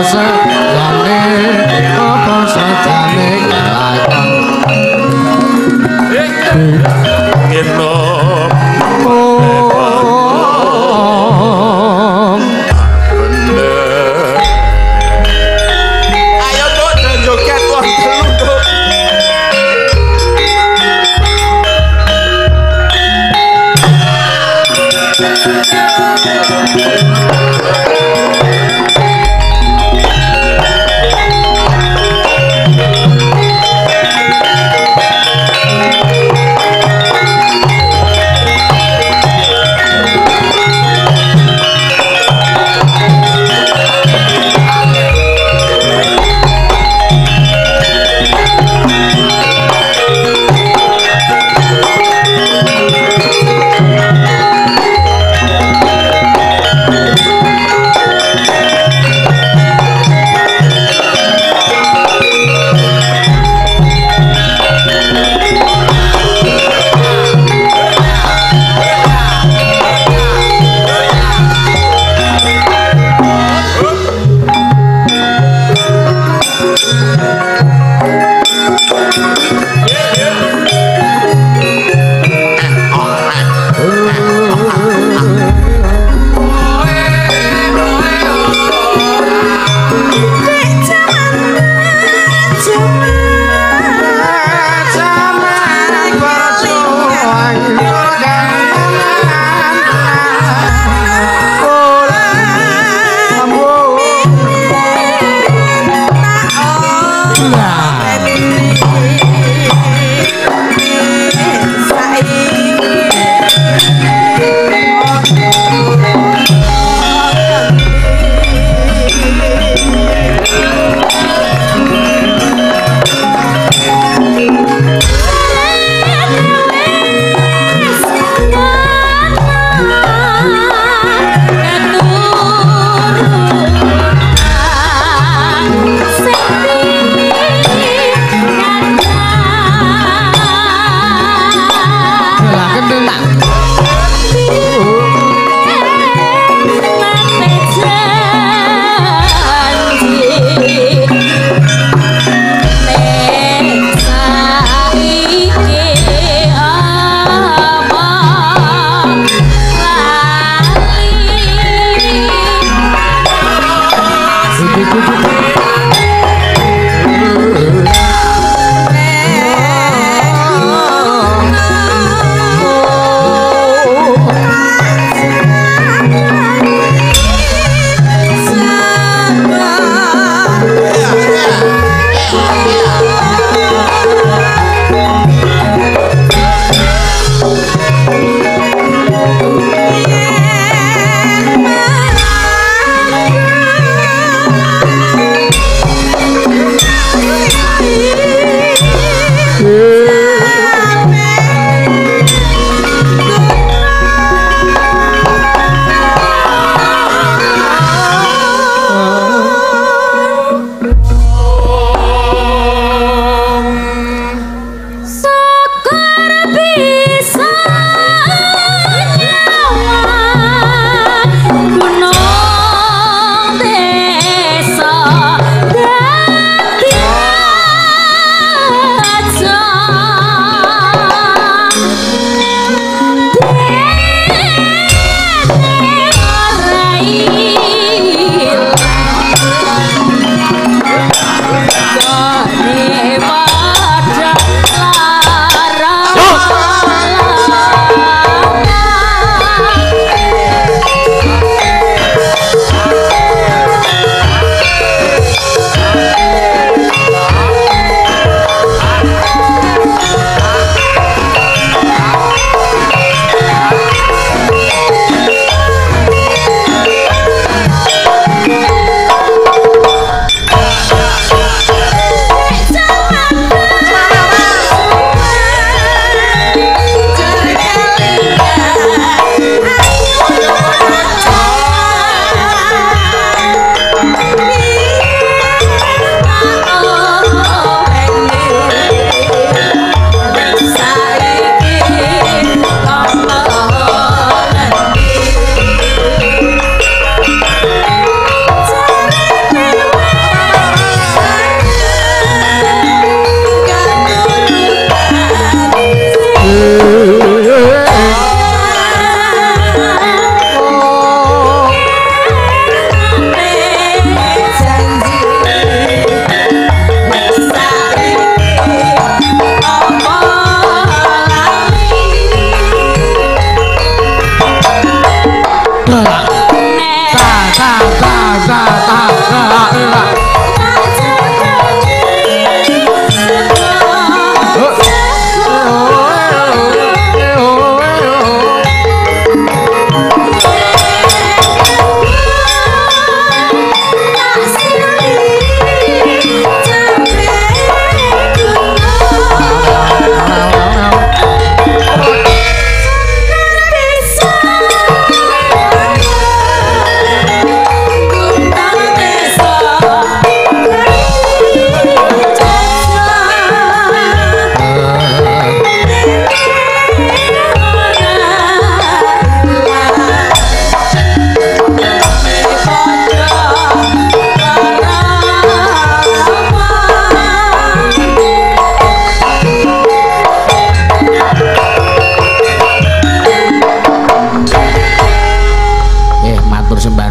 ayo kok dan joget wong telu kok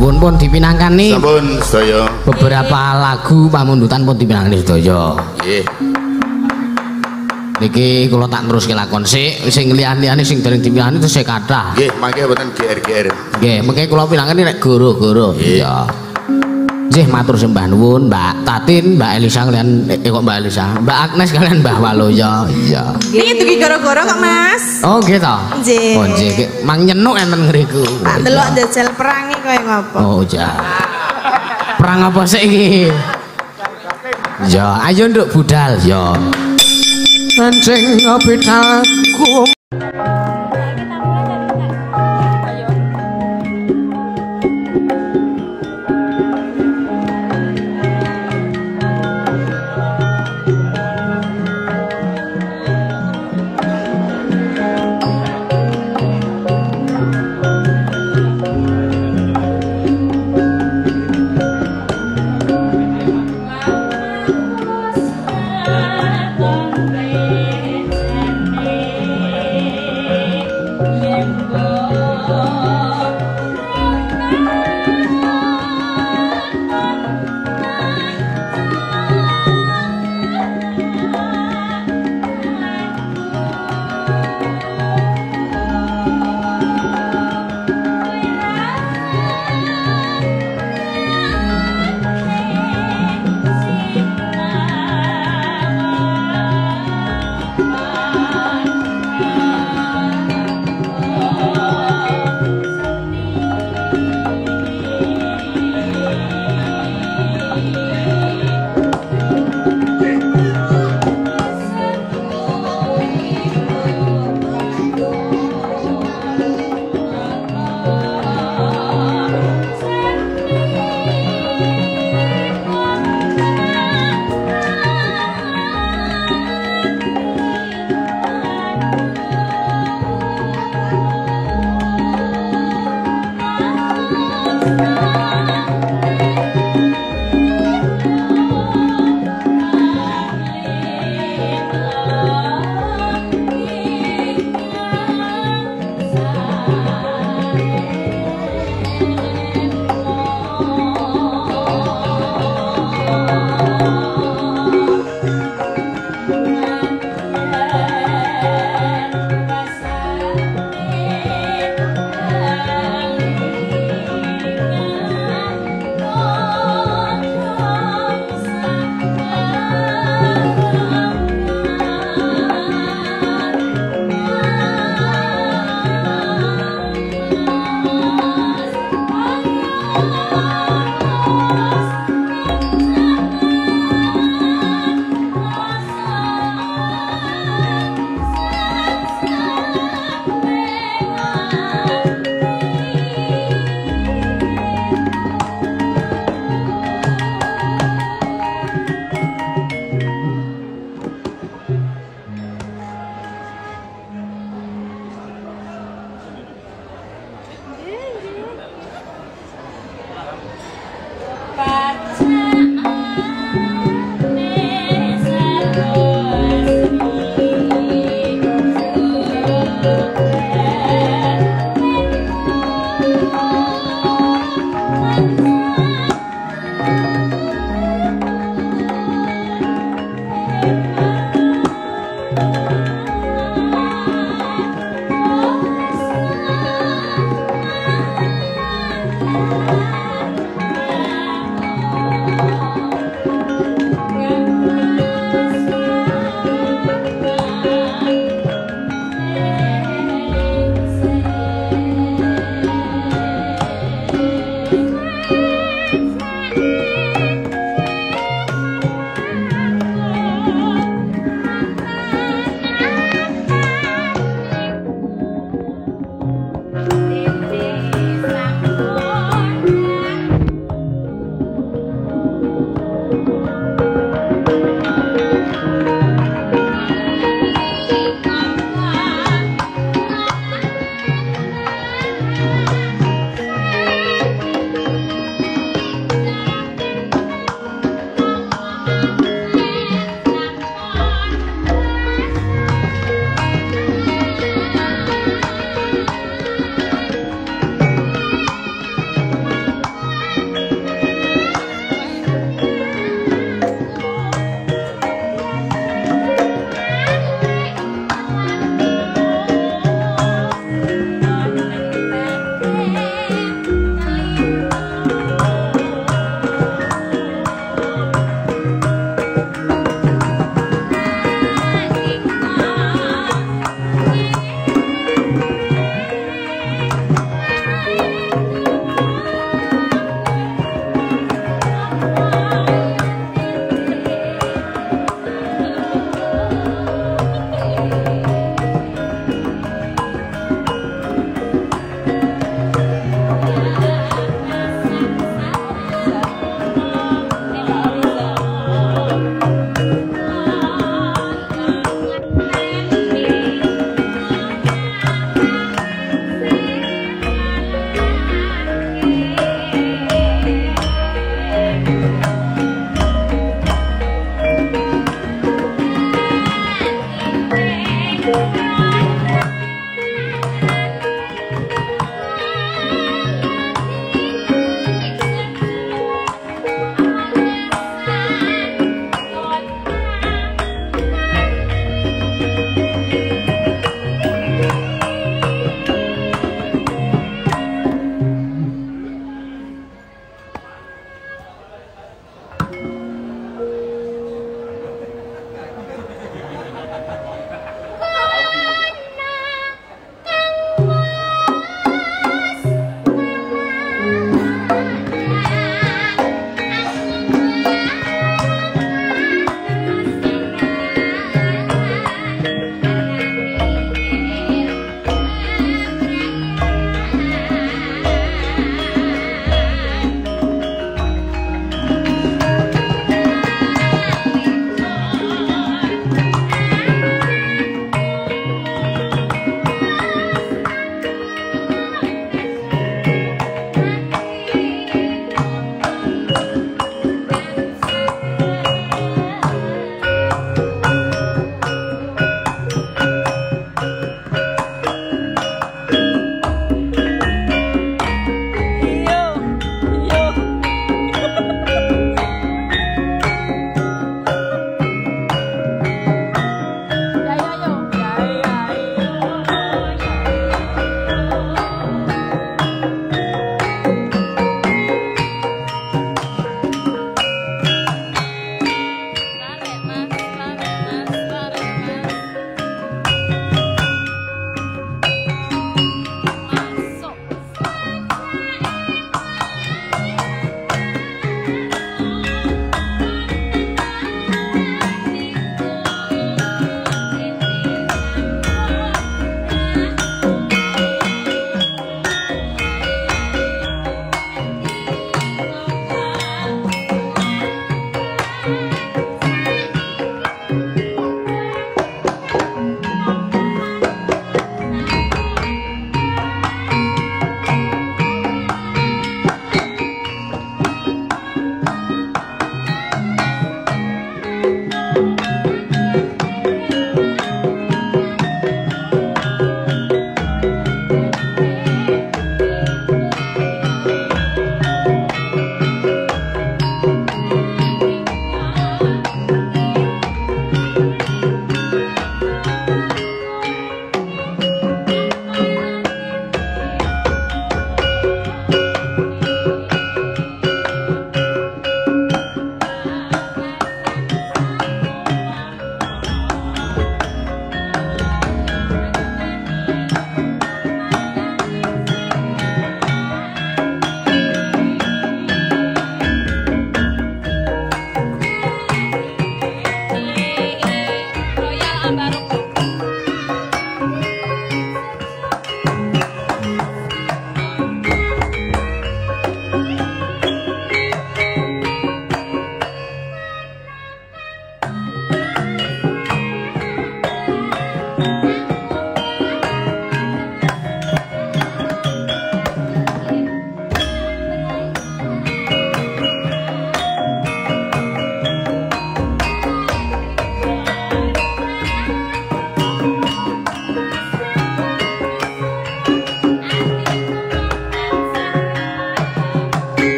Pun pun dipinangkani. Sampun sedaya. Beberapa lagu pamundutan pun dipinangkani sedaya. Nggih. Niki kula tak terus kelakon sik, sing liyane sing dereng dipinangkani terus kathah. Nggih, mangke boten GR-GR. Nggih, mengke kula pinangkani nek goro-goro. Iya. Nggih matur sembah nuwun Mbak Tatin, Mbak Elisha kalian kok Mbak Elisha, Mbak Agnes kalian Mbah Waloyo. Iya. Niki dugi goro-goro kok Mas. Oh, nggih ta. Nggih. Oh, nggih. Mang nyenuk enten ngriku. Tak delok njajal perangi kaya ngopo. Oh, jah. Perang apa sik iki? Ya, ayo nduk budal ya. Sing ngapitaku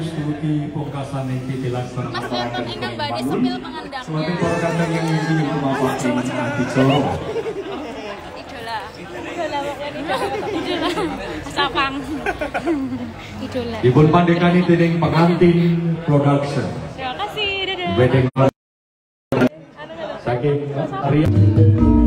Suti pungkasan niki dilaksanakan. Mas Benten ingin badi sepil pengandangnya. Suti pungkasan yang niki rumah pancing adijola. Idola. Idola pokoknya idola. Sapang. Idola. Dipun pandekani dening pengantin production. Terima kasih. Dadah. Saking ria.